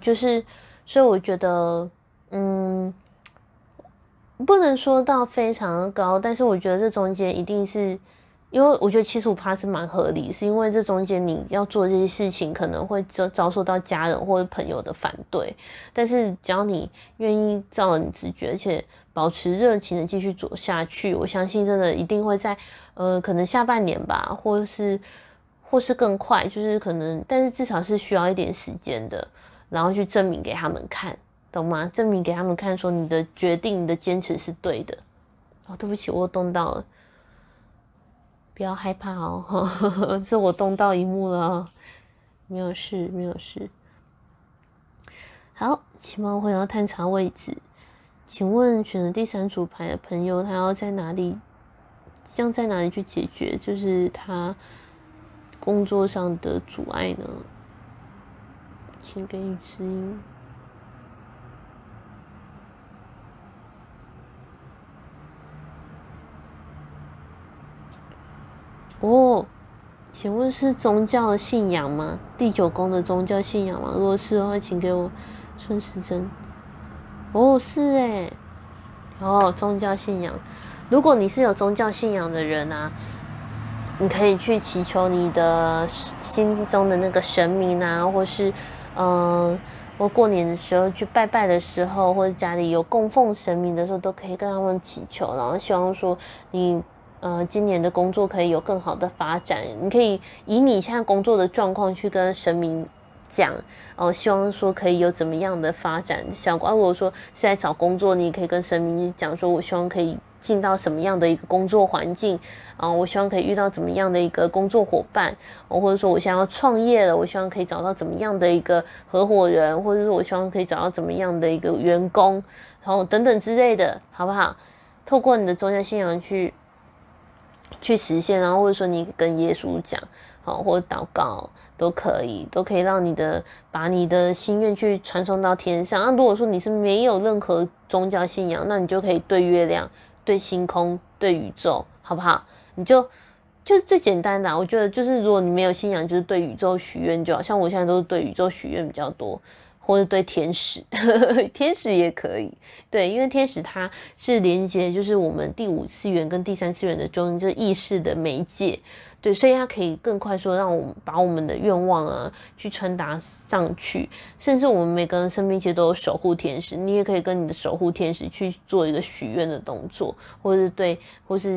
就是，所以我觉得，不能说到非常高，但是我觉得这中间一定是因为我觉得75%是蛮合理，是因为这中间你要做这些事情可能会遭受到家人或者朋友的反对，但是只要你愿意照了你直觉，而且保持热情的继续走下去，我相信真的一定会在可能下半年吧，或是更快，就是可能，但是至少是需要一点时间的，然后去证明给他们看，懂吗？证明给他们看说你的决定、你的坚持是对的。哦，对不起，我动到了，不要害怕哦，呵呵，是我动到荧幕了哦，没有事，没有事。好，请帮我回到探查位置，请问选择第三组牌的朋友，他要在哪里，将在哪里去解决？就是他工作上的阻碍呢？请给予指引。哦，请问是宗教信仰吗？第九宫的宗教信仰吗？如果是的话，请给我顺时针。哦，是欸。哦，宗教信仰。如果你是有宗教信仰的人啊，你可以去祈求你的心中的那个神明啊，或是我过年的时候去拜拜的时候，或者家里有供奉神明的时候，都可以跟他们祈求，然后希望说你今年的工作可以有更好的发展。你可以以你现在工作的状况去跟神明讲，希望说可以有怎么样的发展效果。如果说是在找工作，你可以跟神明讲说，我希望可以进到什么样的一个工作环境啊，我希望可以遇到怎么样的一个工作伙伴，或者说我想要创业了，我希望可以找到怎么样的一个合伙人，或者说我希望可以找到怎么样的一个员工，然后等等之类的，好不好？透过你的宗教信仰去实现，然后或者说你跟耶稣讲，好，或者祷告都可以，都可以让你的把你的心愿去传送到天上。那如果说你是没有任何宗教信仰，那你就可以对月亮，对星空，对宇宙，好不好？你就是最简单的，我觉得就是如果你没有信仰，就是对宇宙许愿就好，像我现在都是对宇宙许愿比较多，或者对天使，天使也可以，对，因为天使它是连接就是我们第五次元跟第三次元的中间，就是意识的媒介，对，所以它可以更快速让我们把我们的愿望啊去传达上去，甚至我们每个人身边其实都有守护天使，你也可以跟你的守护天使去做一个许愿的动作，或是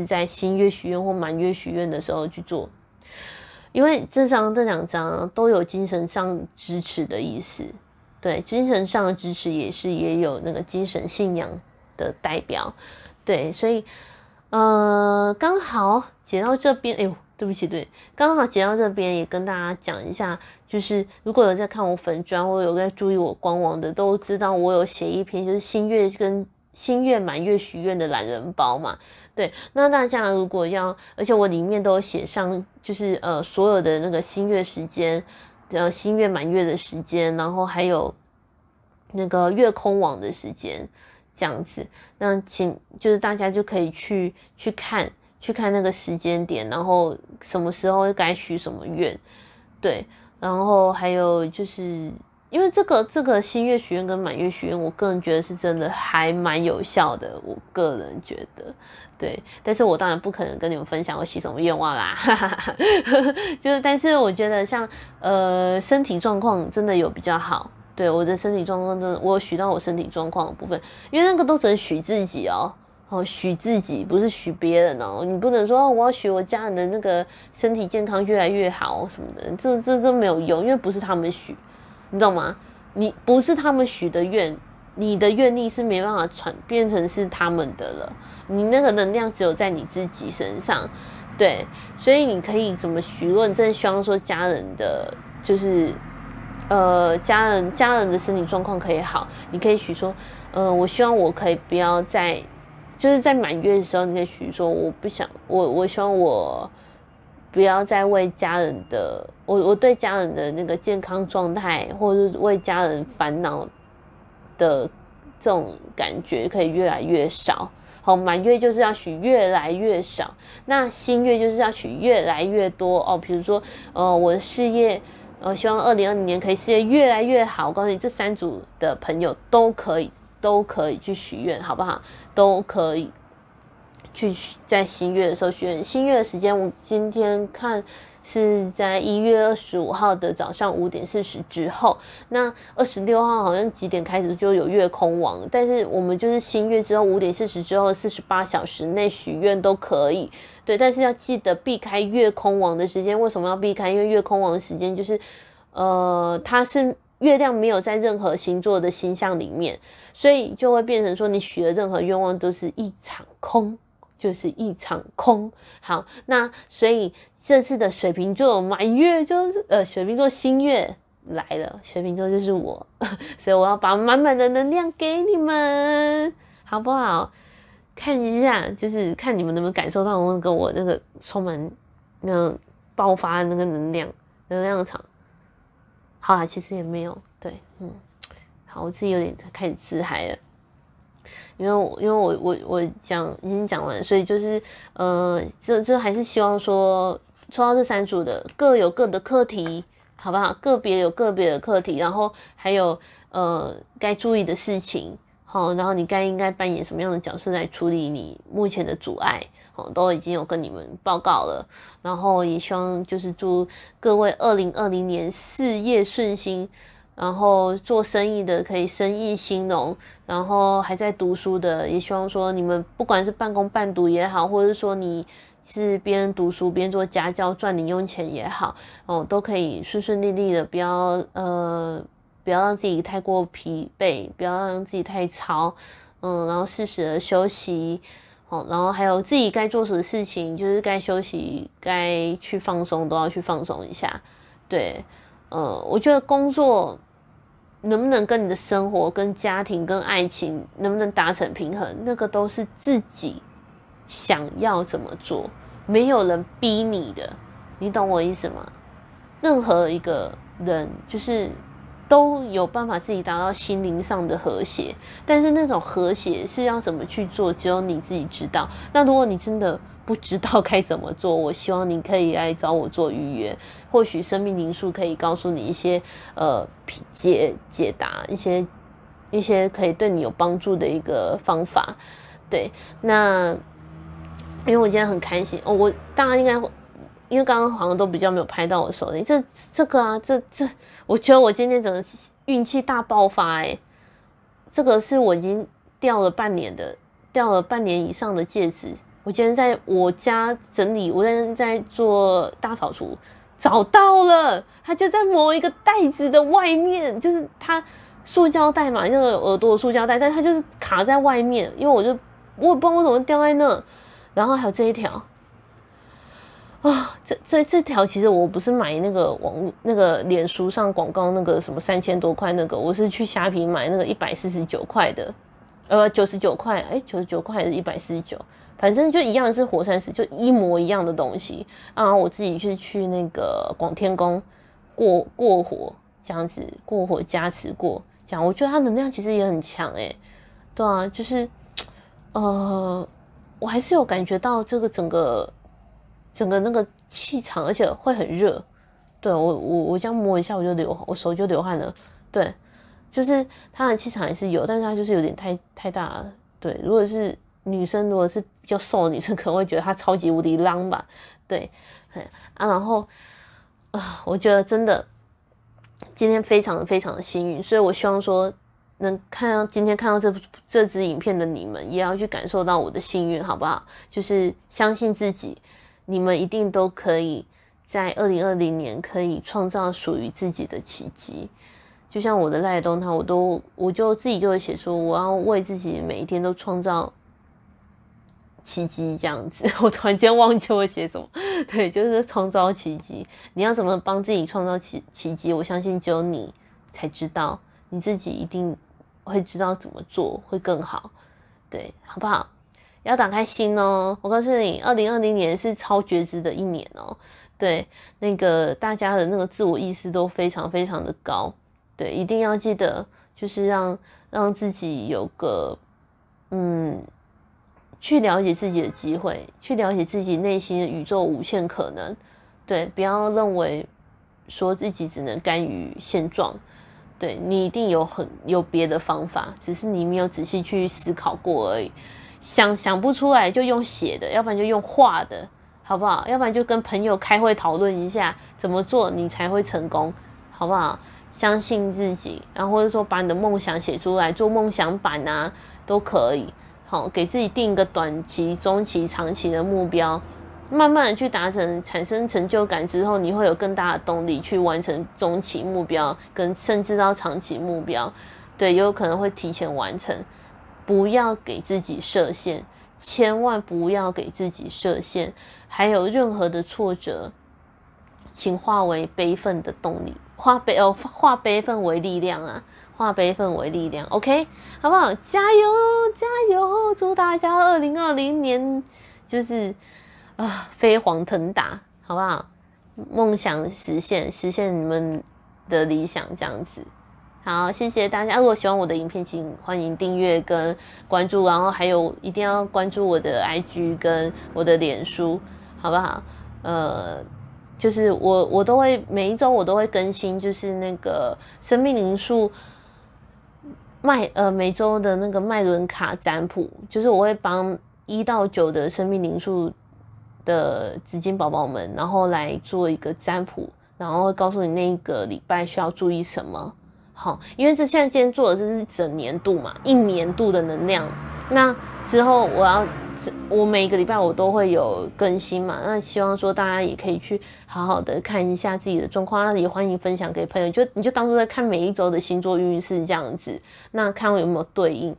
在新月许愿或满月许愿的时候去做，因为这两张啊都有精神上支持的意思，对，精神上的支持也有那个精神信仰的代表，对，所以刚好解到这边，哎呦。对不起，对，刚好解到这边也跟大家讲一下，就是如果有在看我粉专或有在注意我官网的，都知道我有写一篇就是新月满月许愿的懒人包嘛，对，那大家如果要，而且我里面都有写上，就是所有的那个新月时间，新月满月的时间，然后还有那个月空网的时间，这样子，那就是大家就可以去看。去看那个时间点，然后什么时候该许什么愿，对，然后还有就是因为这个新月许愿跟满月许愿，我个人觉得是真的还蛮有效的，我个人觉得，对，但是我当然不可能跟你们分享我许什么愿望啦，哈哈哈，就是但是我觉得像身体状况真的有比较好，对，我的身体状况真的我有许到我身体状况的部分，因为那个都只能许自己哦。许自己不是许别人哦，你不能说、我要许我家人的那个身体健康越来越好什么的，这没有用，因为不是他们许，你懂吗？你不是他们许的愿，你的愿力是没办法变成是他们的了，你那个能量只有在你自己身上，对，所以你可以怎么许愿，真的希望说家人的就是家人的身体状况可以好，你可以许说，我希望我可以不要再。就是在满月的时候，你可以许说，我希望我不要再为家人的，我对家人的那个健康状态，或者是为家人烦恼的这种感觉，可以越来越少。好，满月就是要许越来越少，那新月就是要许越来越多哦。比如说，我的事业，希望2020年可以事业越来越好。我告诉你，这三组的朋友都可以。去许愿，好不好？都可以去在新月的时候许愿。新月的时间我今天看是在1月25号的早上5点40之后，那26号好像几点开始就有月空王，但是我们就是新月之后5点40之后48小时内许愿都可以。对，但是要记得避开月空王的时间。为什么要避开？因为月空王的时间就是它是月亮没有在任何星座的星象里面，所以就会变成说你许的任何愿望都是一场空，就是一场空。好，那所以这次的水瓶座满月就是水瓶座新月来了，水瓶座就是我，所以我要把满满的能量给你们，好不好？看一下，就是看你们能不能感受到那个我那个充满那种爆发的那个能量场。好啦，其实也没有，对，嗯，好，我自己有点开始自嗨了，因为我已经讲完，所以就是就还是希望说，抽到这三组的各有各的课题，好不好？个别有个别的课题，然后还有该注意的事情，好，然后你应该扮演什么样的角色来处理你目前的阻碍。都已经有跟你们报告了，然后也希望就是祝各位2020年事业顺心，然后做生意的可以生意兴隆，然后还在读书的也希望说你们不管是半工半读也好，或者说你是边读书边做家教赚零用钱也好，都可以顺顺利利的，不要让自己太过疲惫，不要让自己太操，然后适时的休息。好，然后还有自己该做的事情，就是该休息、该去放松，都要去放松一下。对，我觉得工作能不能跟你的生活、跟家庭、跟爱情能不能达成平衡，那个都是自己想要怎么做，没有人逼你的，你懂我意思吗？任何一个人就是都有办法自己达到心灵上的和谐，但是那种和谐是要怎么去做，只有你自己知道。那如果你真的不知道该怎么做，我希望你可以来找我做预约，或许生命灵数可以告诉你一些解答，一些可以对你有帮助的一个方法。对，那因为我今天很开心，我大家应该会。因为刚刚好像都比较没有拍到我手里，这个我觉得我今天整个运气大爆发欸，这个是我已经掉了半年以上的戒指。我今天在我家整理，我在做大扫除，找到了，它就在某一个袋子的外面，就是它塑胶袋嘛，那个耳朵的塑胶袋，但它就是卡在外面，因为我也不知道为什么掉在那。然后还有这一条。啊，这条其实我不是买那个脸书上广告那个什么3000多块那个，我是去虾皮买那个149块的，99块，99块还是149，反正就一样是火山石，就一模一样的东西。然后我自己是去那个广天宫过火这样子，过火加持过，讲我觉得它能量其实也很强欸。对啊，就是我还是有感觉到这个整个那个气场，而且会很热。对，我这样摸一下，我手就流汗了。对，就是它的气场也是有，但是它就是有点太大了。对，如果是女生，如果是比较瘦的女生，可能会觉得它超级无敌浪吧。对，然后我觉得真的今天非常非常的幸运，所以我希望说能看到这支影片的你们，也要去感受到我的幸运，好不好？就是相信自己。你们一定都可以在2020年可以创造属于自己的奇迹。就像我的赖东塔，我就自己就会写说，我要为自己每一天都创造奇迹这样子。我突然间忘记我写什么，对，就是创造奇迹。你要怎么帮自己创造奇迹？我相信只有你才知道，你自己一定会知道怎么做会更好，对，好不好？要打开心哦！我告诉你，2020年是超觉知的一年哦。对，那个大家的那个自我意识都非常非常的高。对，一定要记得，就是让自己有个去了解自己的机会，去了解自己内心的宇宙无限可能。对，不要认为说自己只能甘于现状。对，你一定有别的方法，只是你没有仔细去思考过而已。想不出来就用写的，要不然就用画的，好不好？要不然就跟朋友开会讨论一下怎么做你才会成功，好不好？相信自己，然后或者说把你的梦想写出来，做梦想版啊，都可以。好，给自己定一个短期、中期、长期的目标，慢慢的去达成，产生成就感之后，你会有更大的动力去完成中期目标，跟甚至到长期目标，对，有可能会提前完成。不要给自己设限，千万不要给自己设限。还有任何的挫折，请化为悲愤的动力，化悲愤为力量啊！化悲愤为力量 ，OK， 好不好？加油，加油！祝大家2020年就是飞黄腾达，好不好？梦想实现，实现你们的理想，这样子。好，谢谢大家。如果喜欢我的影片，请欢迎订阅跟关注，然后还有一定要关注我的 IG 跟我的脸书，好不好？就是我都会每一周我都会更新，就是那个生命灵数。每周的那个脉轮卡占卜，就是我会帮1到9的生命灵数的紫金宝宝们，然后来做一个占卜，然后会告诉你那一个礼拜需要注意什么。好，因为今天做的这是整年度嘛，一年度的能量。那之后我每一个礼拜我都会有更新嘛，那希望说大家也可以去好好的看一下自己的状况，那也欢迎分享给朋友，你就当作在看每一周的星座运势这样子，那看有没有对应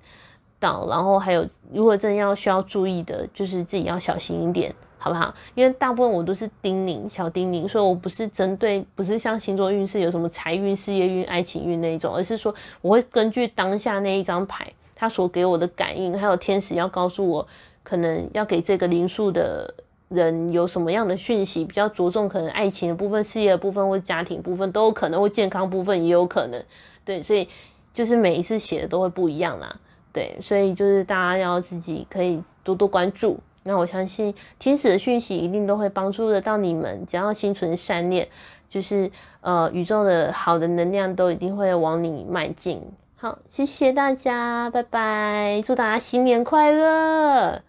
到，然后还有如果真的需要注意的，就是自己要小心一点，好不好？因为大部分我都是叮咛，小叮咛，所以我不是针对，不是像星座运势有什么财运、事业运、爱情运那一种，而是说我会根据当下那一张牌它所给我的感应，还有天使要告诉我可能要给这个灵数的人有什么样的讯息，比较着重可能爱情的部分、事业的部分或家庭部分都有可能，或健康部分也有可能，对，所以就是每一次写的都会不一样啦，对，所以就是大家要自己可以多多关注，那我相信天使的讯息一定都会帮助得到你们，只要心存善念，就是宇宙的好的能量都一定会往你迈进。好，谢谢大家，拜拜，祝大家新年快乐。